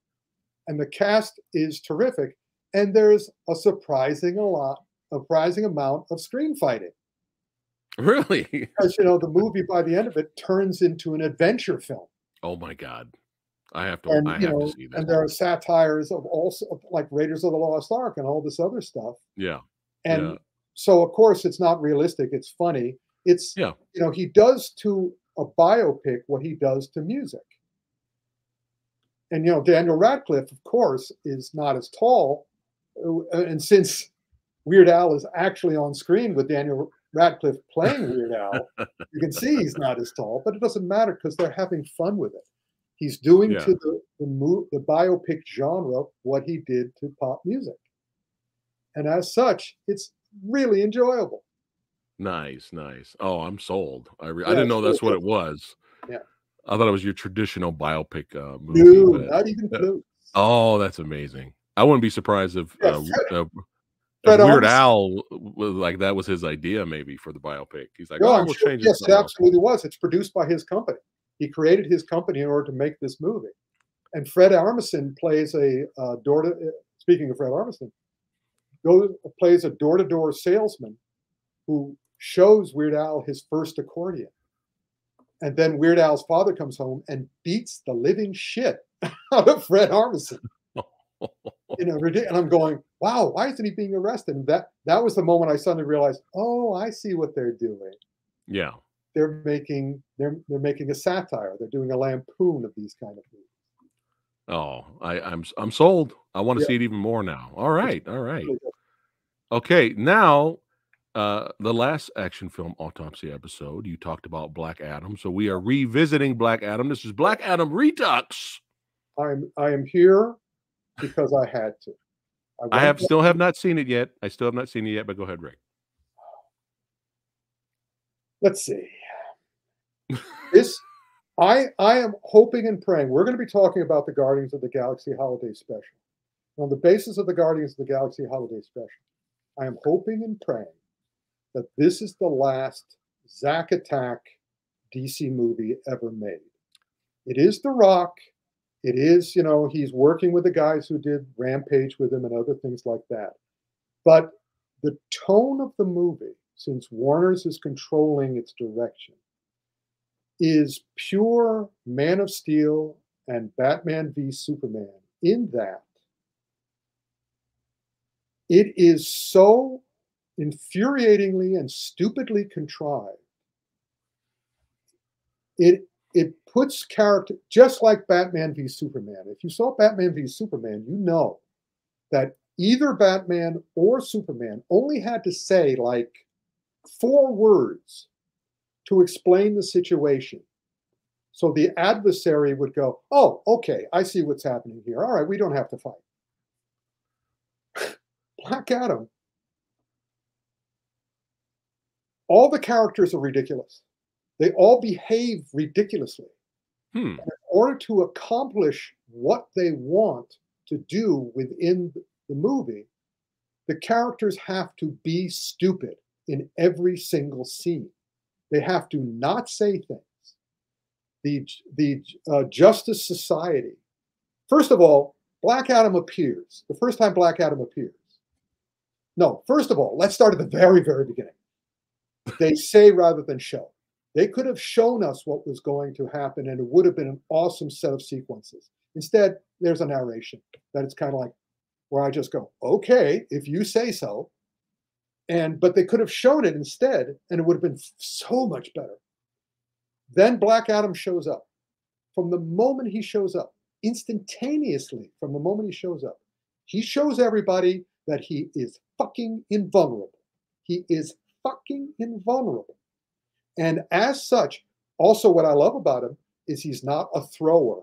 And the cast is terrific. And there's a surprising amount of screen fighting. Really? Because, you know, the movie by the end of it turns into an adventure film. Oh my God. I have to see that. And there are satires of also like Raiders of the Lost Ark and all this other stuff. Yeah. And so of course it's not realistic, it's funny. It's you know, he does to a biopic what he does to music. And you know, Daniel Radcliffe, of course, is not as tall. And since Weird Al is actually on screen with Daniel Radcliffe playing Weird Al, you can see he's not as tall, but it doesn't matter because they're having fun with it. He's doing to the biopic genre what he did to pop music. And as such, it's really enjoyable. Nice. Oh, I'm sold. I didn't know that's what it was. Yeah. I thought it was your traditional biopic movie. No, not even close. Oh, that's amazing. I wouldn't be surprised if Weird Al was like, that was his idea maybe for the biopic. He's like, we'll change it. Yes, it absolutely was. It's produced by his company. He created his company in order to make this movie. And Fred Armisen plays a speaking of Fred Armisen, plays a door-to-door salesman who shows Weird Al his first accordion. And then Weird Al's father comes home and beats the living shit out of Fred Armisen. You know, and I'm going, wow, why isn't he being arrested? And that was the moment I suddenly realized, oh, I see what they're doing. Yeah. They're making a satire. They're doing a lampoon of these kind of movies. Oh, I'm sold. I want to see it even more now. All right. Okay, now the last action film autopsy episode, you talked about Black Adam. So we are revisiting Black Adam. This is Black Adam Redux. I am here because I had to. I still have not seen it yet. But go ahead, Rick. Let's see. I am hoping and praying. We're going to be talking about the Guardians of the Galaxy Holiday Special. On the basis of the Guardians of the Galaxy Holiday Special, I am hoping and praying that this is the last Zack Attack DC movie ever made. It is The Rock. It is, you know, he's working with the guys who did Rampage with him and other things like that. But the tone of the movie, since Warner's is controlling its direction, is pure Man of Steel and Batman v Superman in that it is so infuriatingly and stupidly contrived. It puts character, just like Batman v Superman. If you saw Batman v Superman, you know that either Batman or Superman only had to say like 4 words to explain the situation. So the adversary would go, oh, okay, I see what's happening here. All right, we don't have to fight. Black Adam. All the characters are ridiculous. They all behave ridiculously. And in order to accomplish what they want to do within the movie, the characters have to be stupid in every single scene. They have to not say things. The Justice Society. First of all, Black Adam appears. The first time Black Adam appears. No, first of all, let's start at the very, very beginning. They say rather than show. They could have shown us what was going to happen, and it would have been an awesome set of sequences. Instead, there's a narration that it's kind of like where I just go, okay, if you say so. But they could have shown it instead, and it would have been so much better. Then Black Adam shows up. From the moment he shows up, instantaneously, he shows everybody that he is fucking invulnerable. And as such, also what I love about him is he's not a thrower.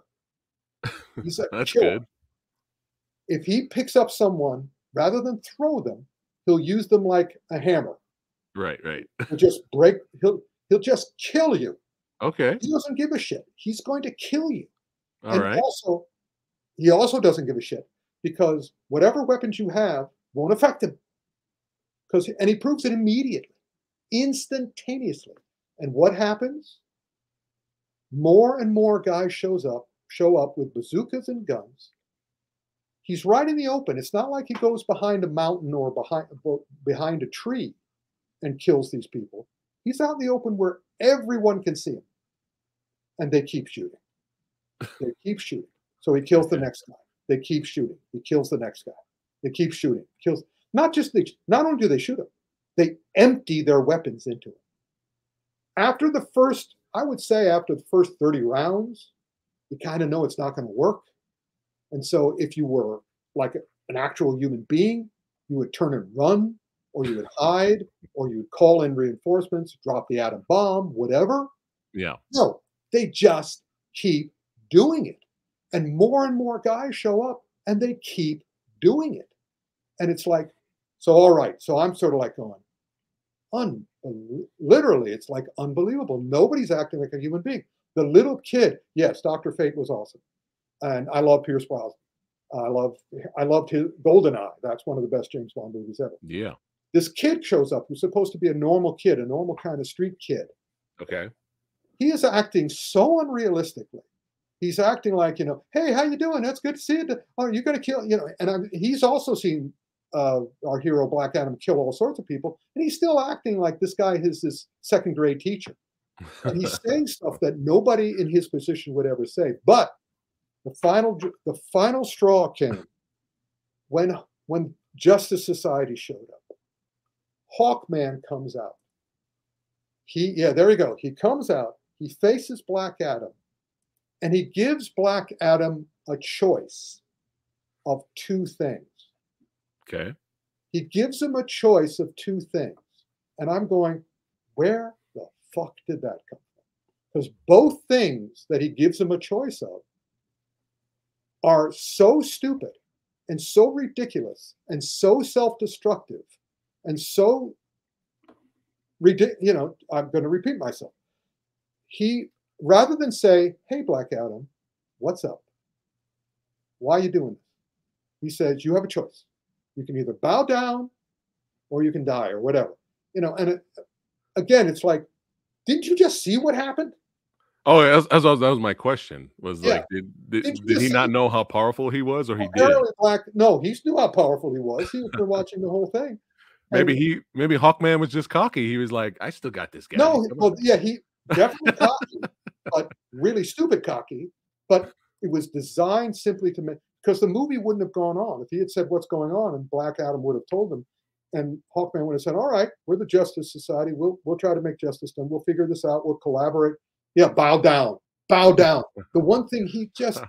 He's a killer. Good. If he picks up someone, rather than throw them, he'll use them like a hammer. Right. He'll just kill you Okay. He doesn't give a shit. He's going to kill you. All right. Also, he also doesn't give a shit because whatever weapons you have won't affect him. And he proves it immediately, instantaneously. And what happens? More and more guys show up with bazookas and guns. He's right in the open. It's not like he goes behind a mountain or behind a tree and kills these people. He's out in the open where everyone can see him. And they keep shooting. They keep shooting. So he kills the next guy. They keep shooting. He kills the next guy. They keep shooting. Kills. Not only do they shoot him, they empty their weapons into him. After the first, I would say after the first 30 rounds, you kind of know it's not going to work. And so if you were like an actual human being, you would turn and run, or you would hide, or you'd call in reinforcements, drop the atom bomb, whatever. Yeah. No, they just keep doing it. And more guys show up, and they keep doing it. And it's like, so all right. So I'm sort of like going, literally, it's like unbelievable. Nobody's acting like a human being. The little kid, yes, Dr. Fate was awesome. And I love Pierce Brosnan. I loved his GoldenEye. That's one of the best James Bond movies ever. Yeah. This kid shows up who's supposed to be a normal kid, a normal kind of street kid. Okay. He is acting so unrealistically. He's acting like, you know, hey, how you doing? That's good to see you. Oh, you're going to kill, you know. And he's also seen our hero Black Adam kill all sorts of people, and he's still acting like this guy is his second grade teacher. And he's saying stuff that nobody in his position would ever say. But the final straw came when Justice Society showed up. Hawkman comes out. He comes out. He faces Black Adam, and he gives Black Adam a choice of two things. Okay. He gives him a choice of two things, and I'm going, where the fuck did that come from? Because both things that he gives him a choice of are so stupid and so ridiculous and so self-destructive and so ridiculous. You know, I'm going to repeat myself. He, rather than say, hey, Black Adam, what's up? Why are you doing this? He says, you have a choice. You can either bow down or you can die or whatever. You know, and again, it's like, didn't you just see what happened? Oh, that was my question. Was yeah. Like, did he not know how powerful he was, or he did? No, he knew how powerful he was. He was watching the whole thing. Maybe Hawkman was just cocky. He was like, I still got this guy. No, well, yeah, he definitely cocky, but really stupid cocky. But it was designed simply to make, because the movie wouldn't have gone on if he had said what's going on, and Black Adam would have told him, and Hawkman would have said, all right, we're the Justice Society. We'll try to make justice done. We'll figure this out. We'll collaborate. Yeah, bow down, bow down. The one thing he just,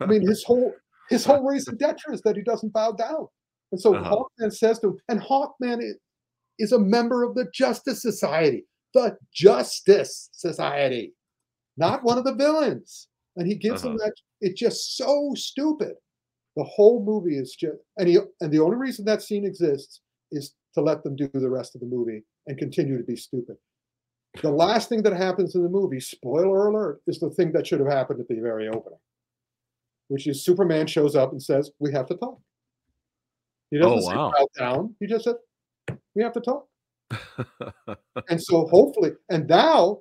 I mean, his whole raison d'etre is that he doesn't bow down. And so Hawkman says to him, and Hawkman is a member of the Justice Society, not one of the villains. And he gives him that. It's just so stupid. The whole movie is just, and the only reason that scene exists is to let them do the rest of the movie and continue to be stupid. The last thing that happens in the movie, spoiler alert, is the thing that should have happened at the very opening, which is Superman shows up and says, we have to talk. He doesn't say bow down. He just said, we have to talk. And so hopefully, and now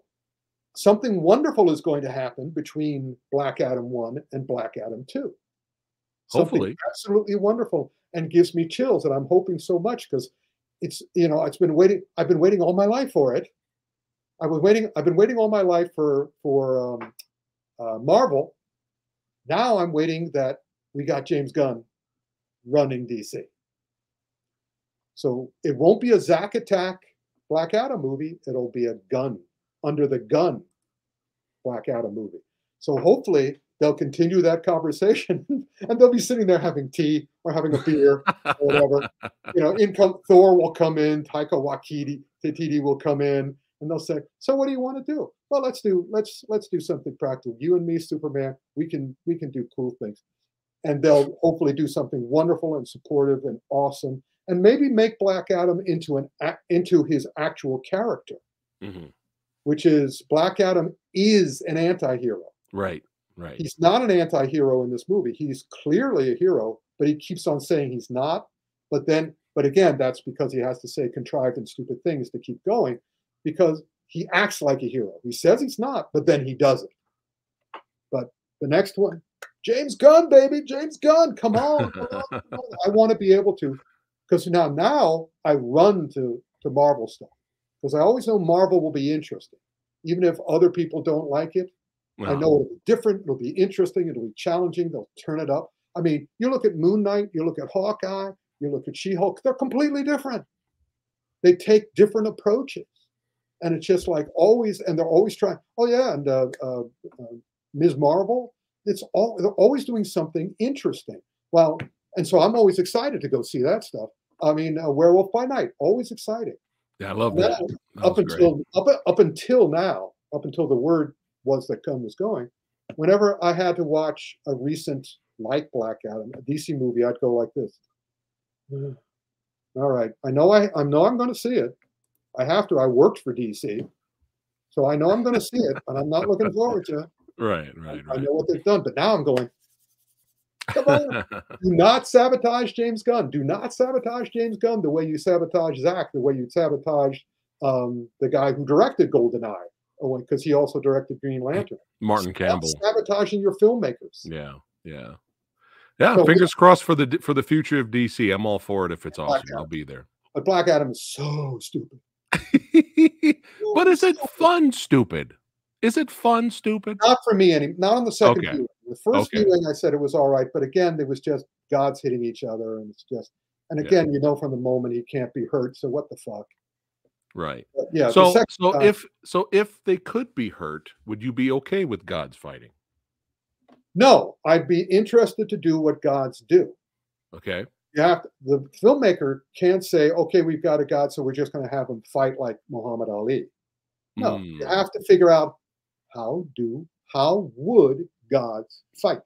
something wonderful is going to happen between Black Adam 1 and Black Adam 2. Hopefully. Something absolutely wonderful, and gives me chills, and I'm hoping so much because it's, you know, I've been waiting all my life for it. I've been waiting all my life for Marvel. Now I'm waiting that we got James Gunn running DC. So it won't be a Zack Attack Black Adam movie. It'll be a gun under the gun Black Adam movie. So hopefully they'll continue that conversation, and they'll be sitting there having tea or having a beer or whatever. You know, Thor will come in, Taika Waititi will come in. And they'll say, so what do you want to do? Well, let's do something practical. You and me, Superman, we can do cool things. And they'll hopefully do something wonderful and supportive and awesome, and maybe make Black Adam into his actual character. Mm-hmm. which is Black Adam is an anti-hero. Right, right. He's not an anti-hero in this movie. He's clearly a hero, but he keeps on saying he's not. But again, that's because he has to say contrived and stupid things to keep going, because he acts like a hero. He says he's not, but then he does it. But the next one, James Gunn, baby, James Gunn, come on. Come on, come on. I want to be able to, because now I run to Marvel stuff, because I always know Marvel will be interesting. Even if other people don't like it, wow. I know it'll be different. It'll be interesting. It'll be challenging. They'll turn it up. I mean, you look at Moon Knight, you look at Hawkeye, you look at She-Hulk, they're completely different. They take different approaches. And it's just like always, and they're always trying, oh yeah, and Ms. Marvel, they're always doing something interesting. Well, and so I'm always excited to go see that stuff. I mean, Werewolf by Night, always exciting. Yeah, I love that. Up until the word was that Gunn was going, whenever I had to watch a recent, like Black Adam, a DC movie, I'd go like this. All right. I know I'm going to see it. I have to. I worked for DC. So I know I'm going to see it, and I'm not looking forward to it. Right. I know what they've done, but now I'm going, come on. Do not sabotage James Gunn. Do not sabotage James Gunn the way you sabotage Zach, the way you sabotage the guy who directed GoldenEye, because he also directed Green Lantern. Martin Campbell. Sabotaging your filmmakers. Yeah. So, fingers crossed for the future of DC. I'm all for it if it's awesome. I'll be there. But Black Adam is so stupid. But is it fun stupid? Is it fun stupid? Not for me anymore. Not on the second viewing. The first viewing, I said it was all right. But again, there was just gods hitting each other, and it's just. And again, you know from the moment he can't be hurt. So what the fuck? Right. But yeah. So if they could be hurt, would you be okay with gods fighting? No, I'd be interested to do what gods do. Okay. The filmmaker can't say, okay, we've got a god, so we're just going to have him fight like Muhammad Ali. No, you have to figure out how would gods fight?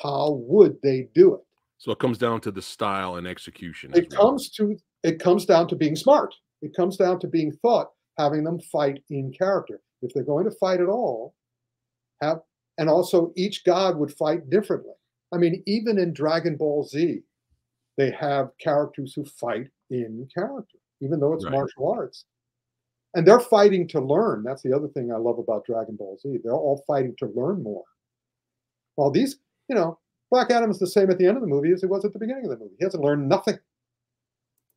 How would they do it? So it comes down to the style and execution. It comes down to being smart. It comes down to being thought, having them fight in character. If they're going to fight at all, and also, each god would fight differently. I mean, even in Dragon Ball Z, they have characters who fight in character, even though it's martial arts. And they're fighting to learn. That's the other thing I love about Dragon Ball Z. They're all fighting to learn more. While these, Black Adam is the same at the end of the movie as he was at the beginning of the movie. He hasn't learned nothing.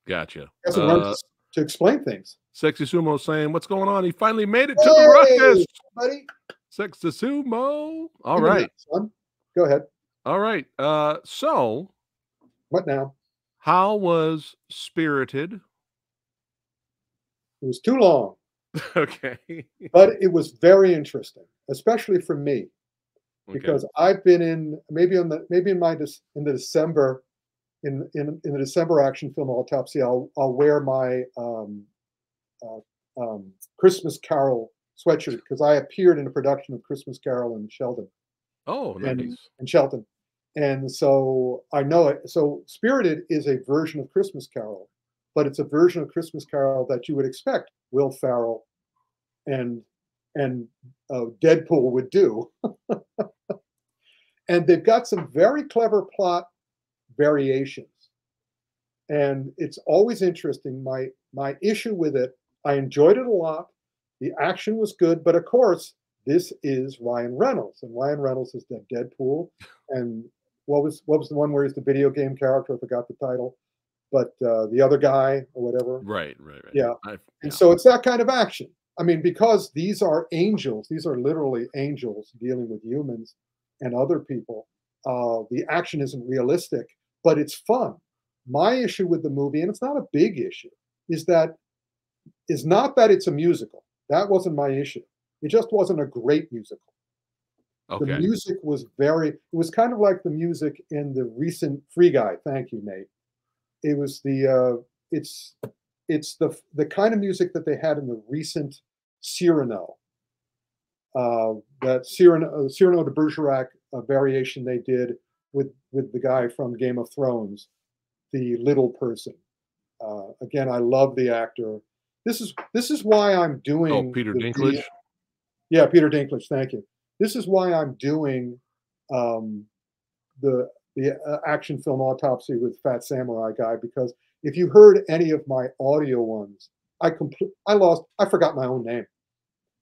Gotcha. He hasn't learned to explain things. Sexy Sumo saying, what's going on? He finally made it to the ruckus. Buddy. Sex to Sumo. All right. Go ahead. All right. So. What now? How was Spirited? It was too long. Okay. But it was very interesting, especially for me, because I've been in the December action film Autopsy. I'll wear my Christmas Carol sweatshirt, because I appeared in a production of Christmas Carol in Sheldon. Oh, nice. And Shelton. And so I know it. So Spirited is a version of Christmas Carol, but it's a version of Christmas Carol that you would expect Will Ferrell and Deadpool would do. And they've got some very clever plot variations. And it's always interesting. My issue with it, I enjoyed it a lot. The action was good, but of course, this is Ryan Reynolds, and Ryan Reynolds is the Deadpool. And what was the one where he's the video game character? I forgot the title, but the other guy or whatever. Right. Yeah, and so it's that kind of action. I mean, because these are angels; these are literally angels dealing with humans and other people. The action isn't realistic, but it's fun. My issue with the movie, and it's not a big issue, is not that it's a musical. That wasn't my issue. It just wasn't a great musical. Okay. The music was it was kind of like the music in the recent Free Guy. Thank you, Nate. It was the kind of music that they had in the recent Cyrano. That Cyrano de Bergerac variation they did with the guy from Game of Thrones, the little person. Again, I love the actor. This is why I'm doing. Oh, Peter Dinklage. Yeah, Peter Dinklage. Thank you. This is why I'm doing the action film autopsy with Fat Samurai guy, because if you heard any of my audio ones, I forgot my own name.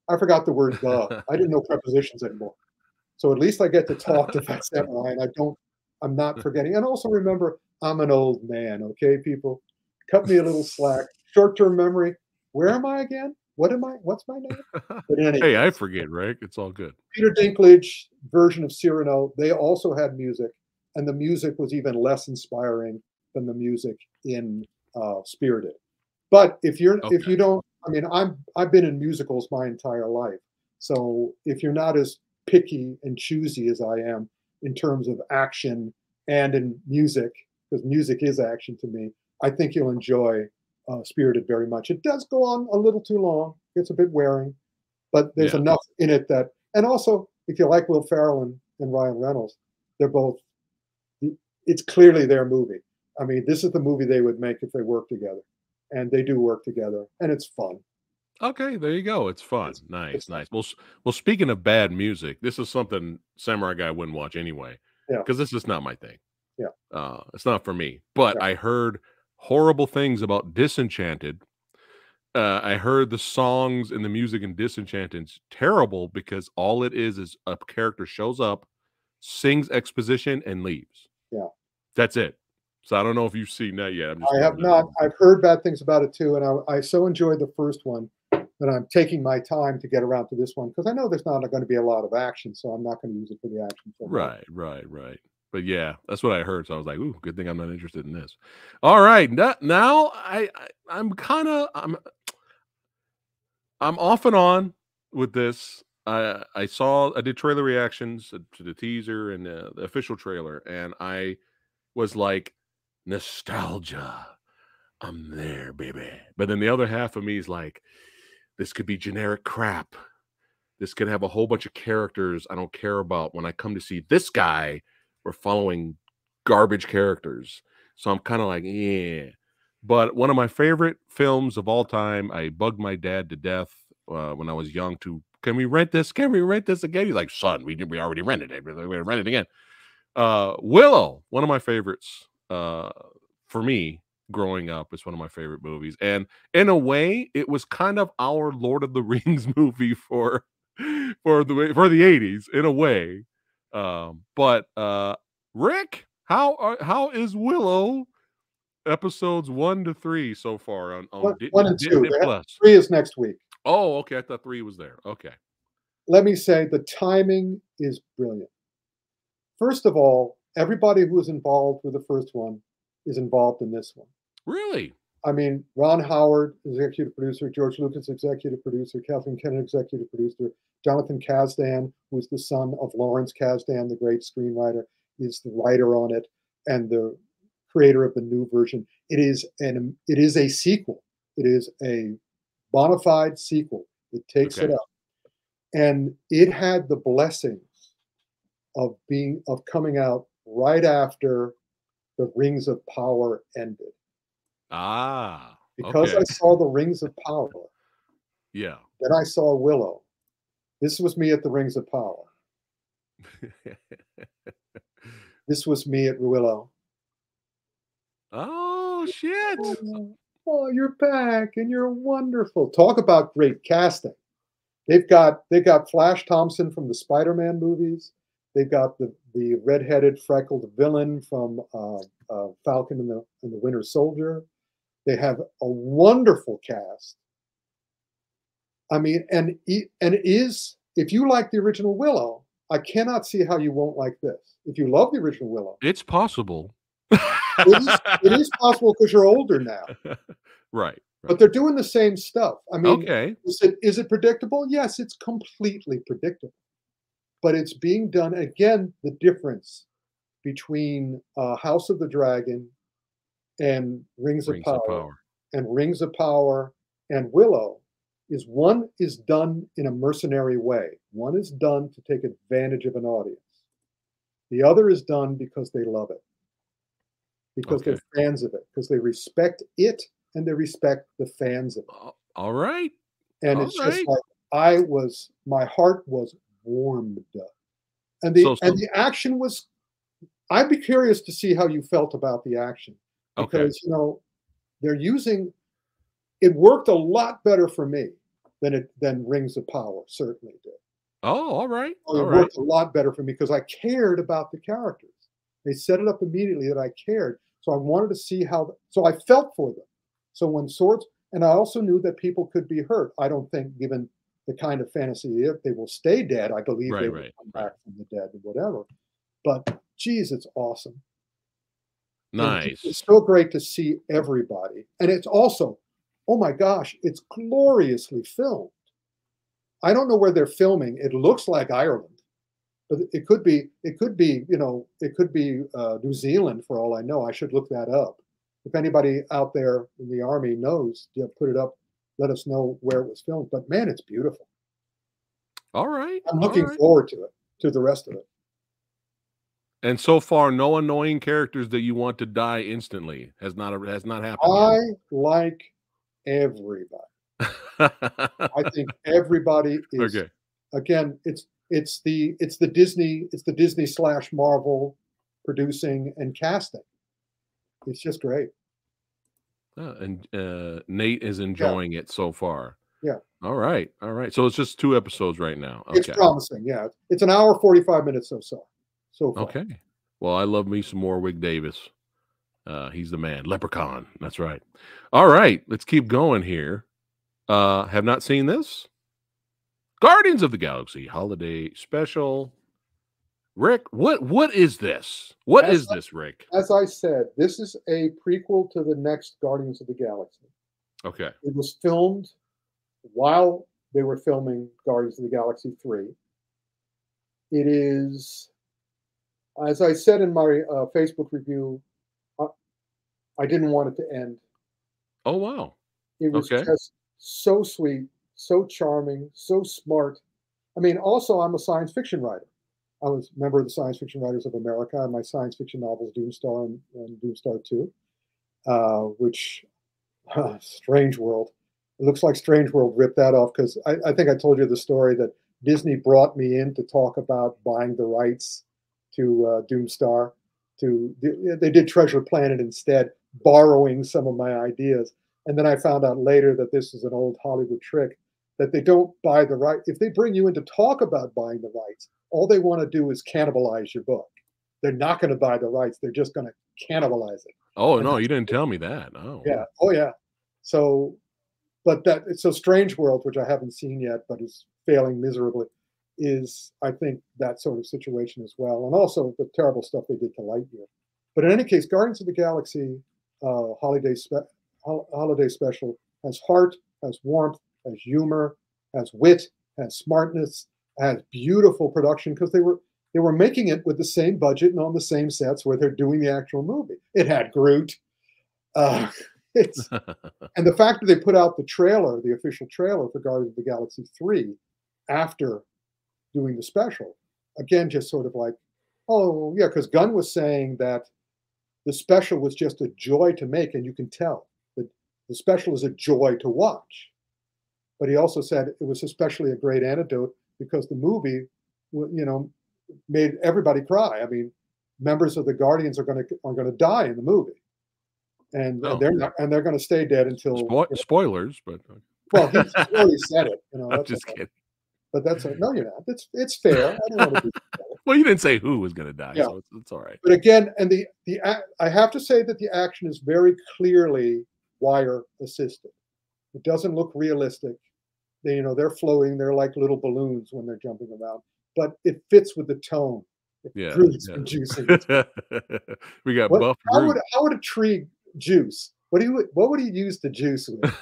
I forgot the word "the." I didn't know prepositions anymore. So at least I get to talk to Fat Samurai, and I'm not forgetting. And also remember, I'm an old man. Okay, people, cut me a little slack. Short-term memory. Where am I again? What am I? What's my name? But anyway, hey, I forget, right? It's all good. Peter Dinklage version of Cyrano. They also had music, and the music was even less inspiring than the music in Spirited. But if you don't, I mean, I've been in musicals my entire life. So if you're not as picky and choosy as I am in terms of action and in music, because music is action to me, I think you'll enjoy Spirited very much. It does go on a little too long. It's a bit wearing, but there's enough in it that, and also if you like Will Ferrell and Ryan Reynolds, they're both, it's clearly their movie. I mean, this is the movie they would make if they worked together, and they do work together, and it's fun. Okay, there you go. It's fun. Nice. Well, speaking of bad music, this is something Samurai Guy wouldn't watch anyway, because this is not my thing. Yeah. It's not for me, but I heard horrible things about Disenchanted. I heard the songs and the music in Disenchanted's terrible, because all it is a character shows up, sings exposition, and leaves. Yeah. That's it. So I don't know if you've seen that yet. I have not. I've heard bad things about it too, and I so enjoyed the first one that I'm taking my time to get around to this one, because I know there's not going to be a lot of action, so I'm not going to use it for the action. Right. But yeah, that's what I heard. So I was like, "Ooh, good thing I'm not interested in this." All right, now I'm off and on with this. I did trailer reactions to the teaser and the official trailer, and I was like, nostalgia, I'm there, baby. But then the other half of me is like, this could be generic crap. This could have a whole bunch of characters I don't care about. When I come to see this guy, we're following garbage characters. So I'm kind of like, yeah. But one of my favorite films of all time, I bugged my dad to death when I was young to, can we rent this? Can we rent this again? He's like, son, we already rented it. We're going to rent it again. Willow, one of my favorites. For me, growing up, it's one of my favorite movies, and in a way, it was kind of our Lord of the Rings movie for the 80s, in a way. But Rick, how is Willow episodes 1 to 3 so far on one and two? 3 is next week. Oh, okay. I thought 3 was there. Okay. Let me say the timing is brilliant. First of all, everybody who was involved with the first one is involved in this one. Really? I mean, Ron Howard, executive producer, George Lucas, executive producer, Kathleen Kennedy, executive producer, Jonathan Kasdan, who's the son of Lawrence Kasdan, the great screenwriter, is the writer on it and the creator of the new version. It is a sequel. It is a bona fide sequel. It takes it up. And it had the blessing of coming out right after the Rings of Power ended. Ah, because I saw the Rings of Power. Yeah. Then I saw Willow. This was me at the Rings of Power. This was me at Willow. Oh shit! Oh, you're back and you're wonderful. Talk about great casting. They've got Flash Thompson from the Spider-Man movies. They've got the redheaded, freckled villain from Falcon and the Winter Soldier. They have a wonderful cast. I mean, if you like the original Willow, I cannot see how you won't like this. If you love the original Willow, it's possible. It is possible because you're older now, right? But they're doing the same stuff. I mean, is it predictable? Yes, it's completely predictable. But it's being done, again, the difference between House of the Dragon and Rings of Power and Rings of Power and Willow is one is done in a mercenary way. One is done to take advantage of an audience. The other is done because they love it, because they're fans of it, because they respect it and they respect the fans of it. All right. And all it's right. Just like my heart was warmed up. And the action was, I'd be curious to see how you felt about the action. Because, you know, they're using, it worked a lot better for me than Rings of Power certainly did. Oh, all right. All it worked a lot better for me because I cared about the characters. They set it up immediately that I cared. So I wanted to see how, so I felt for them. So when swords, and I also knew that people could be hurt. I don't think, given the kind of fantasy, if they will stay dead, I believe they will come back from the dead or whatever. But geez, it's awesome. Nice. It's so great to see everybody. And it's also, oh my gosh, it's gloriously filmed. I don't know where they're filming. It looks like Ireland, but it could be, you know, it could be New Zealand for all I know. I should look that up. If anybody out there in the Army knows, you know, put it up. Let us know where it was filmed. But man, it's beautiful. All right. I'm looking forward to it, to the rest of it. And so far, no annoying characters that you want to die instantly has not happened. I like everybody. I think everybody is again. It's the Disney / Marvel producing and casting. It's just great. And Nate is enjoying it so far. Yeah. All right. All right. So it's just 2 episodes right now. Okay. It's promising. Yeah. It's an hour 45 minutes or so. So far. Okay. Well, I love me some more Warwick Davis. He's the man. Leprechaun. That's right. All right. Let's keep going here. Have not seen this. Guardians of the Galaxy Holiday Special. Rick, what is this? What is this, Rick? As I said, this is a prequel to the next Guardians of the Galaxy. Okay. It was filmed while they were filming Guardians of the Galaxy 3. It is, as I said in my Facebook review, I didn't want it to end. Oh, wow. It was just so sweet, so charming, so smart. I mean, also, I'm a science fiction writer. I was a member of the Science Fiction Writers of America, and my science fiction novels, Doomstar and Doomstar 2, which, Strange World. It looks like Strange World ripped that off, because I think I told you the story that Disney brought me in to talk about buying the rights to Doomstar. They did Treasure Planet instead, borrowing some of my ideas. And then I found out later that this is an old Hollywood trick, that they don't buy the right. If they bring you in to talk about buying the rights, all they want to do is cannibalize your book. They're not going to buy the rights. They're just going to cannibalize it. Oh, no, you didn't tell me that. Oh. Yeah. Oh, yeah. So, but so Strange World, which I haven't seen yet, but is failing miserably, is, I think, that sort of situation as well. And also the terrible stuff they did to Lightyear. But in any case, Guardians of the Galaxy Holiday Special has heart, has warmth, has humor, has wit, has smartness, has beautiful production, because they were making it with the same budget and on the same sets where they're doing the actual movie. It had Groot. And the fact that they put out the trailer, the official trailer for Guardians of the Galaxy 3 after doing the special, again, just sort of like, oh, yeah, because Gunn was saying that the special was just a joy to make, and you can tell that the special is a joy to watch. But he also said it was especially a great antidote because the movie, you know, made everybody cry. I mean, members of the Guardians are going to die in the movie, and they're going to stay dead until spoilers. But well, he already said it. You know, I'm just kidding. But that's no, you're not. It's fair. I don't want to be well, you didn't say who was going to die, so it's all right. But again, and I have to say that the action is very clearly wire assisted. It doesn't look realistic. They, you know, they're floating. They're like little balloons when they're jumping around. But it fits with the tone. Groot's juicing it. We got buff. How would a tree juice? What would he use to juice with?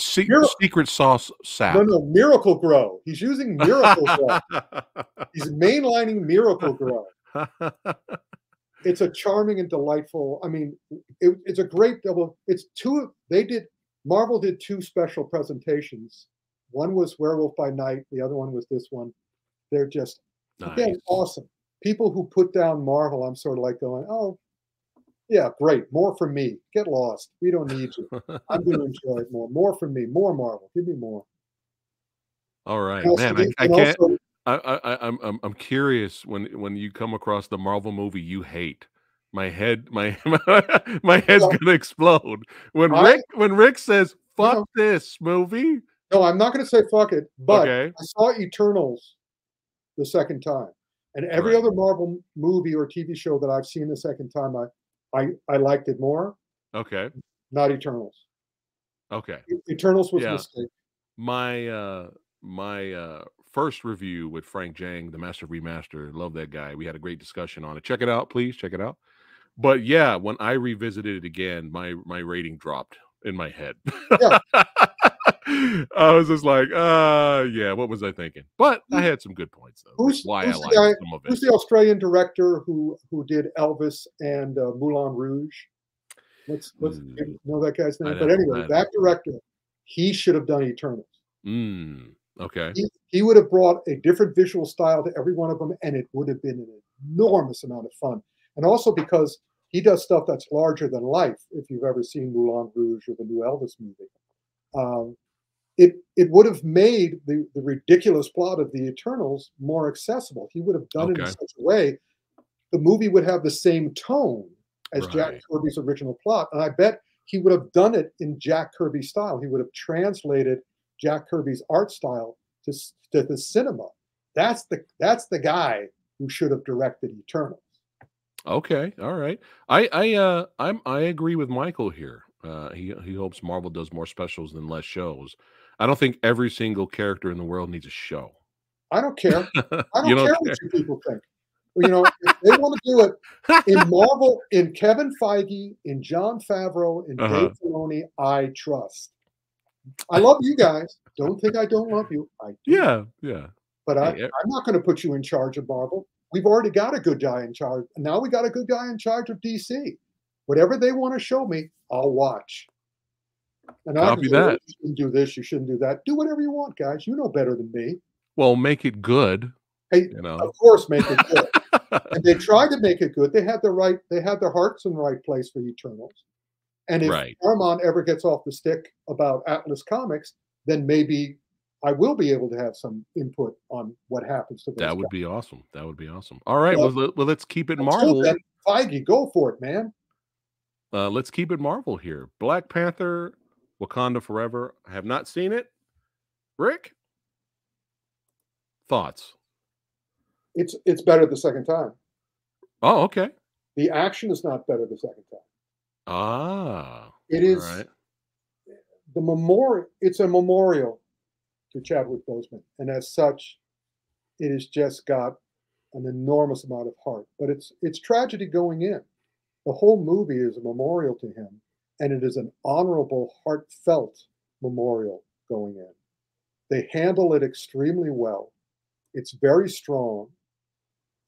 Secret sauce sap. No, Miracle-Gro. He's using Miracle-Gro. He's mainlining Miracle-Gro. It's a charming and delightful. I mean, it's a great double. It's two. Marvel did 2 special presentations. One was Werewolf by Night. The other one was this one. They're just, again, awesome. People who put down Marvel, I'm sort of like going, oh, Yeah, great. More from me. Get lost. We don't need you. I'm going to enjoy it more. More from me. More Marvel. Give me more. All right, also, man. I can't. Also, I'm curious when you come across the Marvel movie you hate. My head's gonna explode when Rick says fuck this movie. No, I'm not gonna say fuck it. But okay. I saw Eternals the second time, and every other Marvel movie or TV show that I've seen the second time, I liked it more. Okay. Not Eternals. Okay. Eternals was a mistake. My first review with Frank Jang, the Master Remaster. Love that guy. We had a great discussion on it. Check it out, please. Check it out. But yeah, when I revisited it again, my rating dropped in my head. Yeah. I was just like, yeah, what was I thinking? But I had some good points though. Who's the Australian director who did Elvis and Moulin Rouge? Let's know that guy's name. But anyway, that director, he should have done Eternals. Okay. He would have brought a different visual style to every one of them, and it would have been an enormous amount of fun. And also because he does stuff that's larger than life. If you've ever seen Moulin Rouge or the new Elvis movie, it would have made the ridiculous plot of the Eternals more accessible. He would have done it in such a way the movie would have the same tone as Jack Kirby's original plot. And I bet he would have done it in Jack Kirby style. He would have translated Jack Kirby's art style to the cinema. That's the guy who should have directed Eternals. Okay, all right. I agree with Michael here. He hopes Marvel does more specials than less shows. I don't think every single character in the world needs a show. I don't care. I don't care what you people think. You know, if they want to do it in Marvel, in Kevin Feige, in Jon Favreau, in Dave Filoni, I trust. I love you guys. Don't think I don't love you. I do. Yeah, yeah. But I'm not going to put you in charge of Marvel. We've already got a good guy in charge. Now we got a good guy in charge of DC. Whatever they want to show me, I'll watch. And I'll be that. You shouldn't do this. You shouldn't do that. Do whatever you want, guys. You know better than me. Well, make it good. Hey, you know. Of course, make it good. And they tried to make it good. They had the right. They had their hearts in the right place for Eternals. And if Paramount ever gets off the stick about Atlas Comics, then maybe I will be able to have some input on what happens to those guys. That would be awesome. That would be awesome. All right. Well, let's keep it Marvel. Then, Feige, go for it, man. Let's keep it Marvel here. Black Panther, Wakanda Forever. I have not seen it. Rick, thoughts? It's better the second time. Oh, okay. The action is not better the second time. Ah, it is the memorial. It's a memorial to Chadwick Boseman, and as such, it has just got an enormous amount of heart. But it's tragedy going in. The whole movie is a memorial to him, and it is an honorable, heartfelt memorial going in. They handle it extremely well. It's very strong.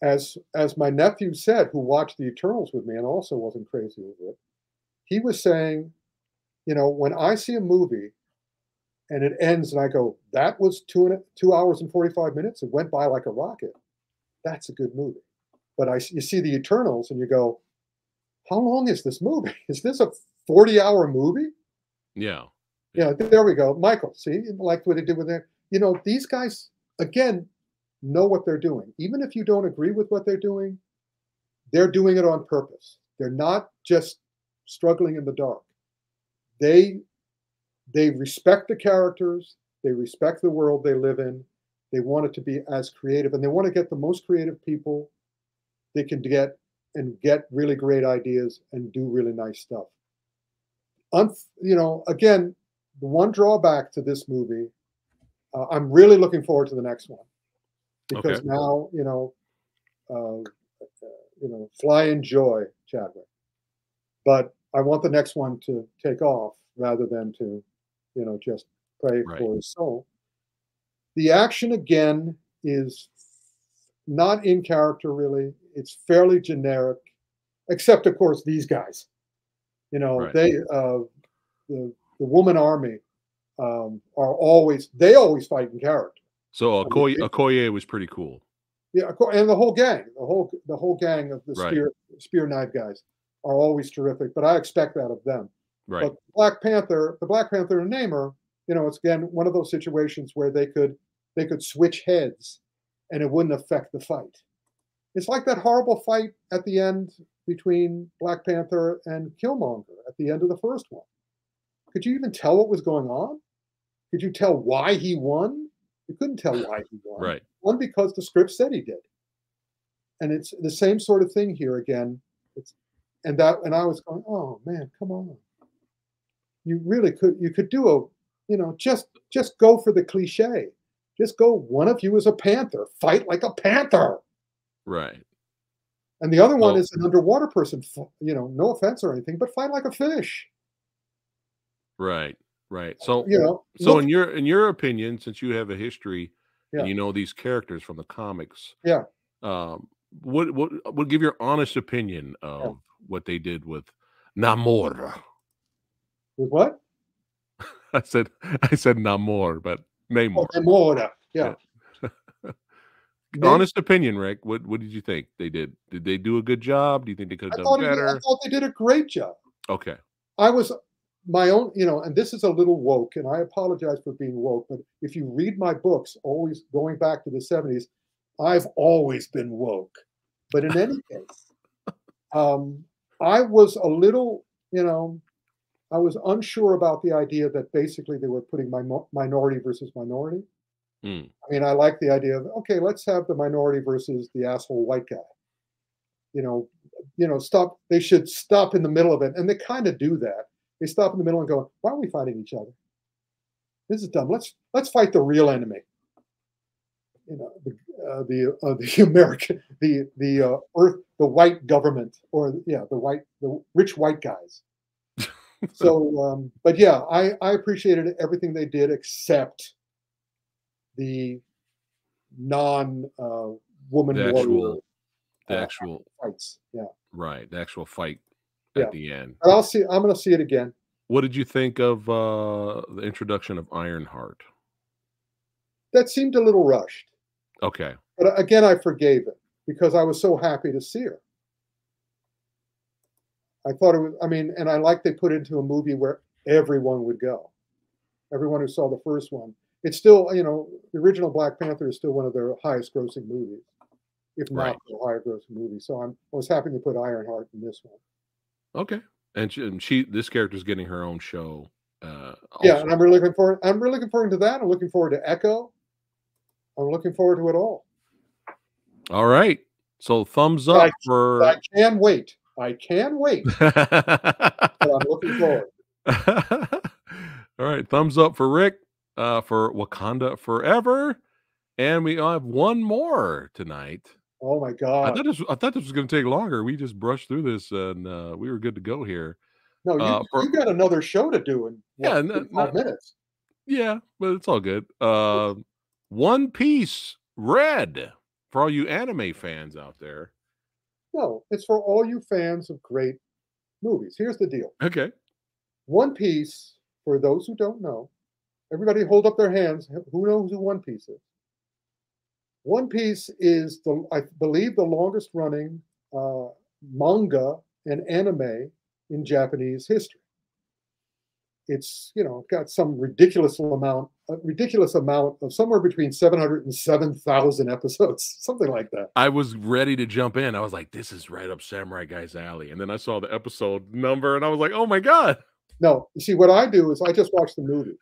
As my nephew said, who watched the Eternals with me and also wasn't crazy over it. He was saying, you know, when I see a movie and it ends and I go, that was 2 hours and 45 minutes. It went by like a rocket. That's a good movie. But you see the Eternals and you go, how long is this movie? Is this a 40-hour movie? Yeah. Yeah, there we go. Michael, see, like what he did with it. You know, these guys, again, know what they're doing. Even if you don't agree with what they're doing it on purpose. They're not just struggling in the dark. They respect the characters. They respect the world they live in. They want it to be as creative, and they want to get the most creative people they can get and get really great ideas and do really nice stuff. You know, again, the one drawback to this movie, I'm really looking forward to the next one because now, you know, fly and enjoy Chadwick. But I want the next one to take off rather than to, you know, just pray for his soul. The action, again, is not in character, really. It's fairly generic, except, of course, these guys. You know, they, the woman army are always, they always fight in character. So Okoye was pretty cool. Yeah, and the whole gang of the spear knife guys. are always terrific, but I expect that of them. Right. But the Black Panther and Namor, you know, it's again one of those situations where they could switch heads and it wouldn't affect the fight. It's like that horrible fight at the end between Black Panther and Killmonger at the end of the first one. Could you even tell what was going on? Could you tell why he won? You couldn't tell why he won. Right. One, because the script said he did. And it's the same sort of thing here again. And I was going, oh man, come on. You really could do a, you know, just go for the cliche. Just go, one of you is a panther. Fight like a panther. Right. And the other one is an underwater person, you know, no offense or anything, but fight like a fish. Right. Right. So, you know, in your opinion, since you have a history, yeah, and you know these characters from the comics, yeah, what give your honest opinion of, yeah, what they did with Namor? With what? I said Namor, but Namor. Oh, Namor. Yeah. Honest opinion, Rick. What did you think they did? Did they do a good job? Do you think they could have done better? I thought they did a great job. Okay. I was my own, you know, and this is a little woke, and I apologize for being woke, but if you read my books, always going back to the 70s, I've always been woke. But in any case, I was a little, you know, I was unsure about the idea that basically they were putting minority versus minority. Mm. I mean, I like the idea of, okay, let's have the minority versus the asshole white guy. You know, stop. They should stop in the middle of it, and they kind of do that. They stop in the middle and go, why are we fighting each other? This is dumb. Let's fight the real enemy. You know, the American, the white government, or yeah, the rich white guys. So, but yeah, I appreciated everything they did except the non-woman warrior. The actual fights. Yeah. Right. The actual fight. At, yeah, the end. But I'm going to see it again. What did you think of the introduction of Ironheart? That seemed a little rushed. Okay. But again, I forgave it because I was so happy to see her. I thought it was, I mean, and I like they put it into a movie where everyone would go. Everyone who saw the first one. It's still, you know, the original Black Panther is still one of their highest grossing movies, if not, right, the higher grossing movie. So I was happy to put Ironheart in this one. Okay, and she this character's getting her own show. Yeah, and I'm really looking forward to that. I'm looking forward to Echo. I'm looking forward to it all. All right, so thumbs up for. I can wait. I can wait. But I'm looking forward. All right, thumbs up for Rick for Wakanda Forever, and we have one more tonight. Oh my God! I thought this was going to take longer. We just brushed through this, and we were good to go here. No, you got another show to do in 5 minutes. Yeah, but it's all good. One Piece Red, for all you anime fans out there. No, it's for all you fans of great movies. Here's the deal. Okay. One Piece, for those who don't know, everybody hold up their hands. Who knows who One Piece is? One Piece is, I believe, the longest-running manga and anime in Japanese history. It's, you know, got some ridiculous amount of somewhere between 700 and 7,000 episodes, something like that. I was ready to jump in. I was like, this is right up Samurai Guy's alley. And then I saw the episode number, and I was like, oh, my God. No, you see, what I do is I just watch the movies.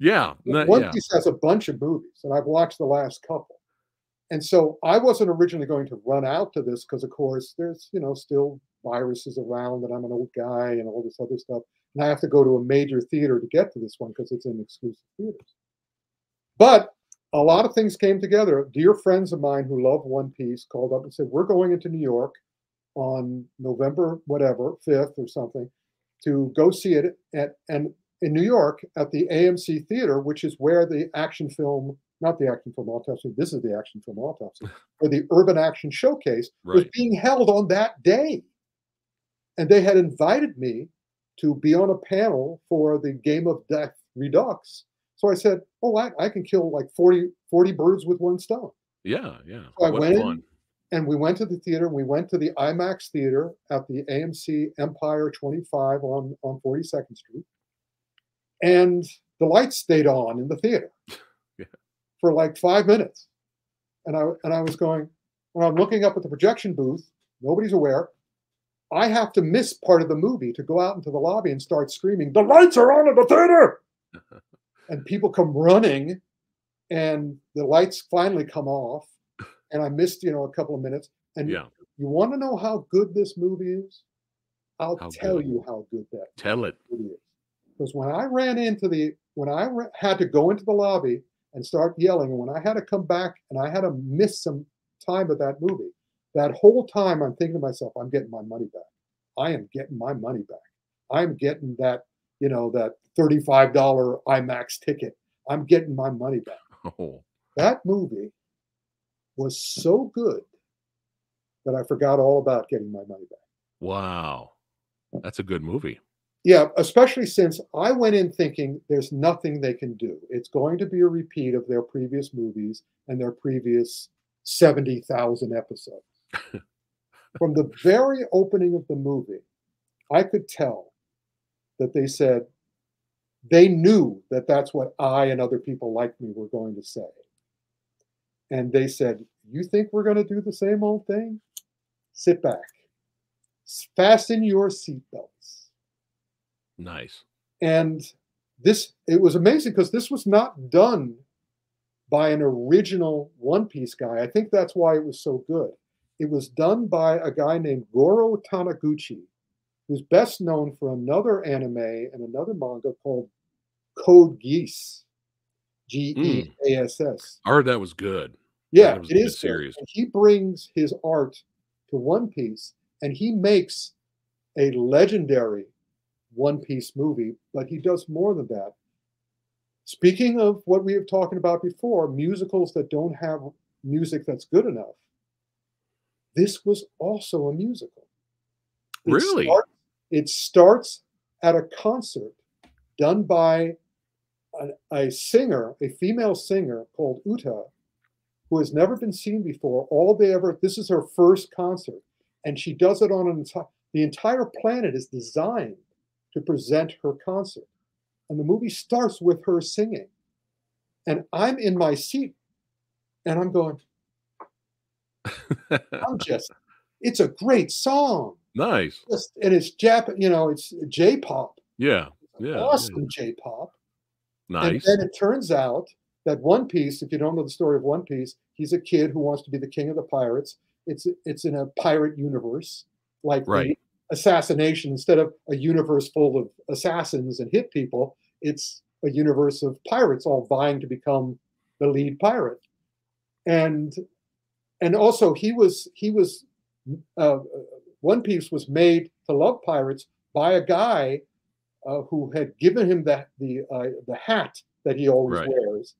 Yeah. One Piece has a bunch of movies, and I've watched the last couple. And so I wasn't originally going to run out to this because, of course, there's, you know, still viruses around, and I'm an old guy and all this other stuff. And I have to go to a major theater to get to this one because it's in exclusive theaters. But a lot of things came together. Dear friends of mine who love One Piece called up and said, we're going into New York on November, whatever, 5th or something, to go see it in New York at the AMC Theater, which is where the action film, not the action film autopsy, this is the action film autopsy, or the Urban Action Showcase, right, was being held on that day. And they had invited me to be on a panel for the Game of Death Redux. So I said, oh, I can kill like 40 birds with one stone. Yeah, yeah. So I went in And we went to the theater. We went to the IMAX theater at the AMC Empire 25 on 42nd Street. And the lights stayed on in the theater for like 5 minutes. And I was going, when I'm looking up at the projection booth, nobody's aware. I have to miss part of the movie to go out into the lobby and start screaming, the lights are on in the theater. And people come running and the lights finally come off. And I missed, you know, a couple of minutes. And you want to know how good this movie is? I'll tell you how good that movie is. Because when I ran into the, when I had to go into the lobby and start yelling, and when I had to come back and I had to miss some time of that movie, that whole time I'm thinking to myself, I'm getting my money back. I am getting my money back. I'm getting that, you know, that $35 IMAX ticket. I'm getting my money back. Oh. That movie was so good that I forgot all about getting my money back. Wow. That's a good movie. Yeah, especially since I went in thinking there's nothing they can do. It's going to be a repeat of their previous movies and their previous 70,000 episodes. From the very opening of the movie, I could tell that they said they knew that that's what I and other people like me were going to say. And they said, you think we're going to do the same old thing? Sit back. Fasten your seatbelts. Nice. And this, it was amazing because this was not done by an original One Piece guy. I think that's why it was so good. It was done by a guy named Goro Taniguchi, who's best known for another anime and another manga called Code Geass. G-E-A-S-S. I heard that was good. Yeah, it is serious. He brings his art to One Piece, and he makes a legendary One Piece movie, but he does more than that. Speaking of what we were talking about before, musicals that don't have music that's good enough, this was also a musical. Really? It starts at a concert done by a singer, a female singer called Uta, who has never been seen before. All they ever, this is her first concert, and she does it on an entire, the entire planet is designed to present her concert. And the movie starts with her singing. And I'm in my seat and I'm going, I'm just, it's a great song. Nice. Just, and it's Japanese, you know, it's J-pop. Yeah. Yeah. Awesome J-pop. Nice. And then it turns out that One Piece, if you don't know the story of One Piece, he's a kid who wants to be the king of the pirates. It's in a pirate universe, like the assassination. Instead of a universe full of assassins and hit people, it's a universe of pirates all vying to become the lead pirate. And also One Piece was made to love pirates by a guy who had given him the hat that he always wears,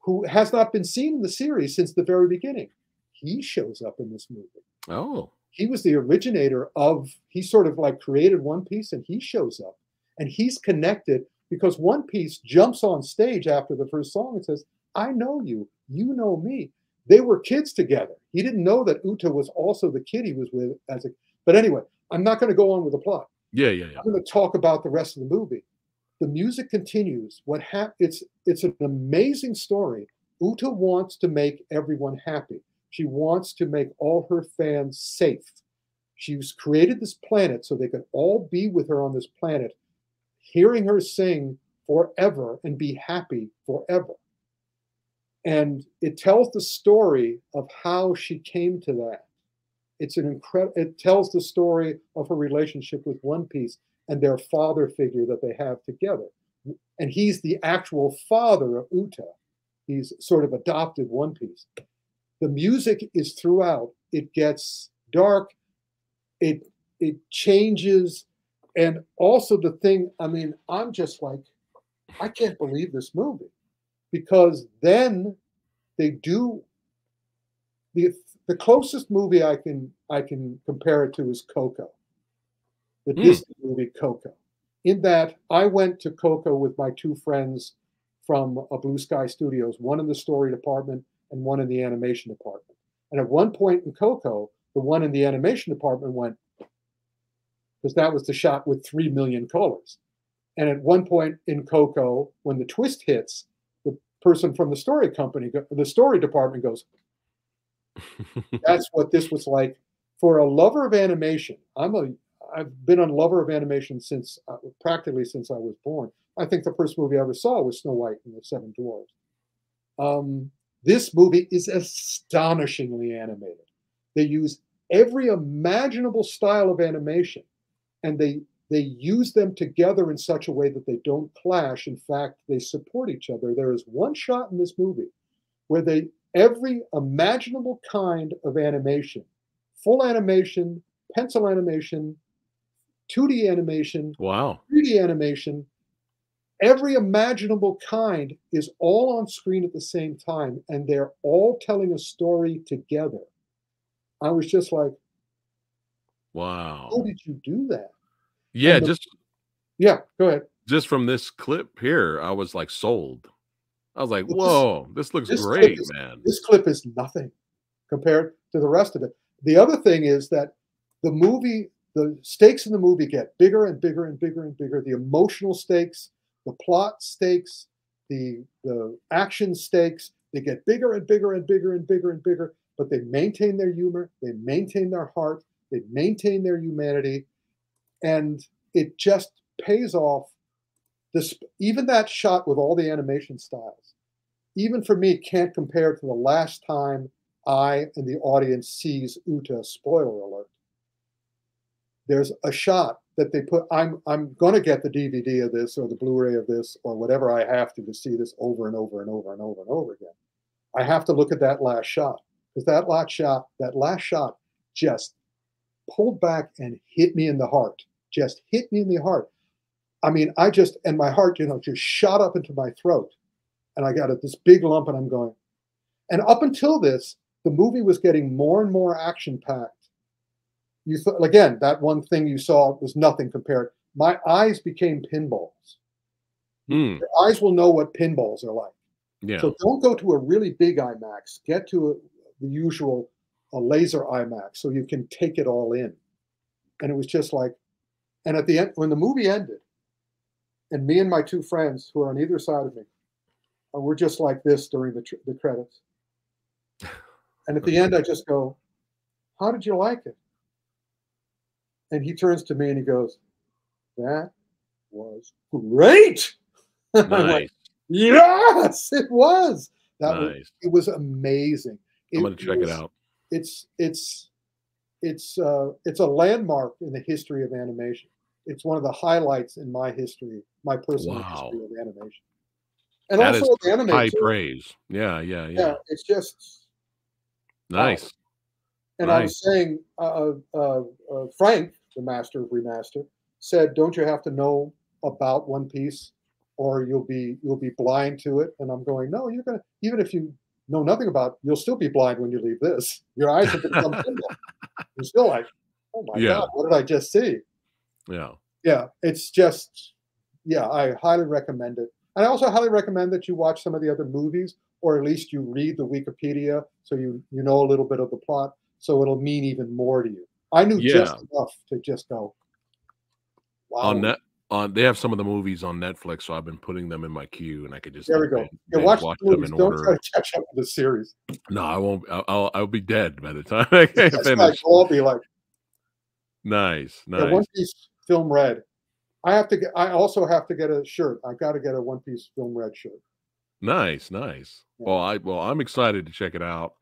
who has not been seen in the series since the very beginning. He shows up in this movie. Oh. He was the originator of, he sort of like created One Piece, and he shows up. And he's connected because One Piece jumps on stage after the first song and says, I know you, you know me. They were kids together. He didn't know that Uta was also the kid he was with as a, but anyway, I'm not going to go on with the plot. Yeah. I'm going to talk about the rest of the movie. The music continues. What it's an amazing story. Uta wants to make everyone happy. She wants to make all her fans safe. She's created this planet so they could all be with her on this planet, hearing her sing forever and be happy forever. And it tells the story of how she came to that. It's an incredible, it tells the story of her relationship with One Piece and their father figure that they have together. And he's the actual father of Uta. He's sort of adopted One Piece. The music is throughout. It gets dark. It changes. And also the thing, I mean, I'm just like, I can't believe this movie. Because then they do the closest movie I can compare it to is Coco, the Disney movie Coco. In that, I went to Coco with my two friends from Blue Sky Studios, one in the story department and one in the animation department. And at one point in Coco, the one in the animation department went, because that was the shot with 3 million colors. And at one point in Coco, when the twist hits, the person from the story company, the story department goes, that's what this was like. For a lover of animation, I've been a lover of animation since practically since I was born. I think the first movie I ever saw was Snow White and the Seven Dwarfs. This movie is astonishingly animated. They use every imaginable style of animation, and they use them together in such a way that they don't clash. In fact, they support each other. There is one shot in this movie where every imaginable kind of animation, full animation, pencil animation, 2D animation, wow, 3D animation, every imaginable kind is all on screen at the same time, and they're all telling a story together. I was just like, wow, how did you do that? Yeah, yeah, go ahead. Just from this clip here, I was like sold. I was like, whoa, this looks great, man. This clip is nothing compared to the rest of it. The other thing is that the stakes in the movie get bigger and bigger and bigger and bigger. The emotional stakes, the plot stakes, the action stakes, they get bigger and bigger and bigger and bigger and bigger, but they maintain their humor, they maintain their heart, they maintain their humanity, and it just pays off. Even that shot with all the animation styles, even for me, can't compare to the last time I and the audience sees Uta, spoiler alert. There's a shot that they put, I'm going to get the DVD of this or the Blu-ray of this or whatever I have to see this over and over and over and over and over again. I have to look at that last shot, because that last shot just pulled back and hit me in the heart. Just hit me in the heart. I mean, and my heart, just shot up into my throat, and I got this big lump, and I'm going, and up until this, the movie was getting more and more action-packed. You thought, again, that one thing you saw was nothing compared. My eyes became pinballs. Mm. Your eyes will know what pinballs are like. Yeah. So don't go to a really big IMAX. Get to the usual laser IMAX so you can take it all in. And it was just like, and at the end, when the movie ended, and me and my two friends who are on either side of me, we're just like this during the credits. And at the end, I just go, how did you like it? And he turns to me and he goes, that was great. Nice. I'm like, yes, it was. It was amazing. I'm going to check it out. It's a landmark in the history of animation. It's one of the highlights in my history, my personal history of animation. And that also is anime high too. Praise. Yeah. It's just nice. Wow. And nice. I was saying, Frank, the master of remaster, said, "Don't you have to know about One Piece, or you'll be blind to it?" And I'm going, "No, you're gonna. Even if you know nothing about it, you'll still be blind when you leave this. Your eyes have become blinded. You're still like, oh my god, what did I just see?" Yeah. It's just, I highly recommend it, and I also highly recommend that you watch some of the other movies, or at least you read the Wikipedia, so you know a little bit of the plot. So it'll mean even more to you. I knew just enough to just go, wow. They have some of the movies on Netflix, so I've been putting them in my queue, and I could just watch them in order. Don't try to catch up with the series. No, I won't. I'll be dead by the time I finish. I'll be like, nice. Yeah, One Piece Film Red. I also have to get a shirt. I've got to get a One Piece Film Red shirt. Nice. Yeah. Well, I'm excited to check it out.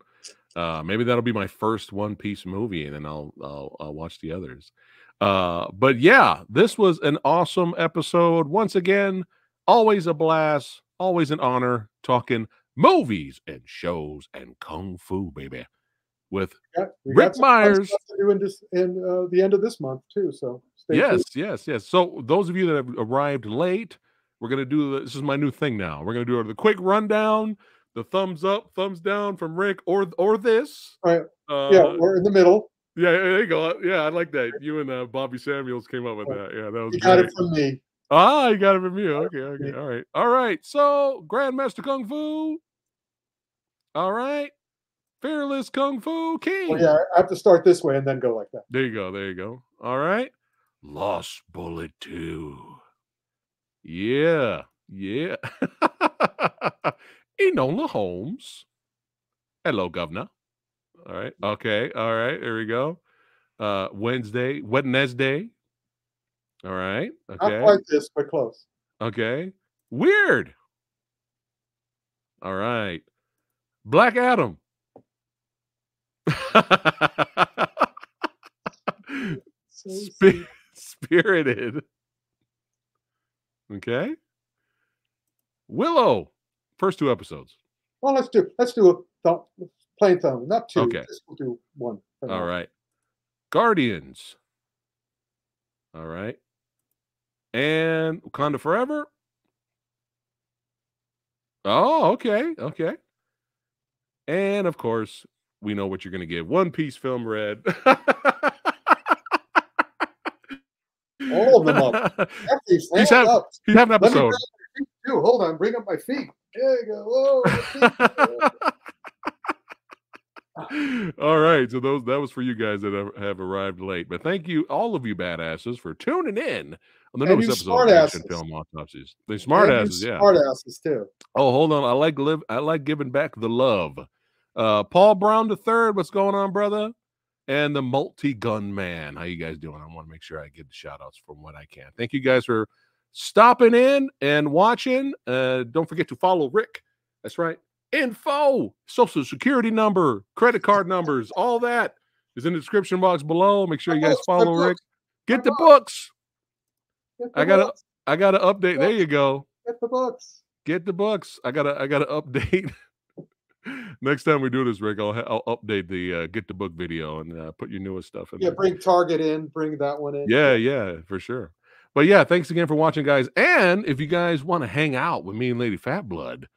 Maybe that'll be my first One Piece movie, and then I'll watch the others. But yeah, this was an awesome episode. Once again, always a blast, always an honor talking movies and shows and kung fu, baby. With Rick Myers. In the end of this month too. So stay tuned. Yes. So those of you that have arrived late, we're gonna do this is my new thing now. We're gonna do the quick rundown. The thumbs up, thumbs down from Rick, or this. Right. We're in the middle. Yeah, there you go. Yeah, I like that. You and Bobby Samuels came up with that. Yeah, that was you got great. It from me. Ah, you got it from you. Okay. All right. So, Grandmaster Kung Fu. All right. Fearless Kung Fu King. Oh, yeah, I have to start this way and then go like that. There you go. There you go. All right. Lost Bullet 2. Yeah. Yeah. Enola Holmes. Hello, Governor. All right. Okay. All right. Here we go. Wednesday. All right. Okay. Not like this, but close. Okay. Weird. All right. Black Adam. Spirited. Okay. Willow. First two episodes. Well, let's do a plain thumb. Not two. Okay. We'll do one. All right. Guardians. All right. And Wakanda Forever. Oh, okay. Okay. And of course, we know what you're going to get. One Piece film red. All of them up. He's having an episode. Hold on. Bring up my feet. There you go. Whoa, all right, so that was for you guys that have arrived late, but thank you, all of you badasses, for tuning in on the newest episode of Action Film Autopsies. They smartasses, yeah, smartasses too. Oh, hold on, I like giving back the love. Paul Brown III, what's going on, brother? And the multi-gun man, how you guys doing? I want to make sure I get the shout outs from what I can. Thank you guys for stopping in and watching. Don't forget to follow Rick. That's right. Info, social security number, credit card numbers, all that is in the description box below. Make sure you guys follow Rick. Get the books. I gotta update. There you go. Get the books. Get the books. I gotta update. Next time we do this, Rick, I'll update the get the book video and put your newest stuff in. Yeah, bring Target in. Bring that one in. Yeah, yeah, for sure. But yeah, thanks again for watching, guys. And if you guys want to hang out with me and Lady Fat Blood,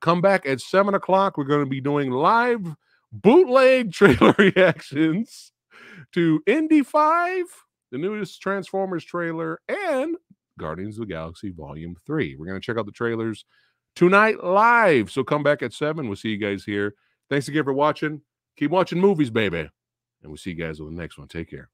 come back at 7 o'clock. We're going to be doing live bootleg trailer reactions to Indy 5, the newest Transformers trailer, and Guardians of the Galaxy Volume 3. We're going to check out the trailers tonight live. So come back at 7. We'll see you guys here. Thanks again for watching. Keep watching movies, baby. And we'll see you guys on the next one. Take care.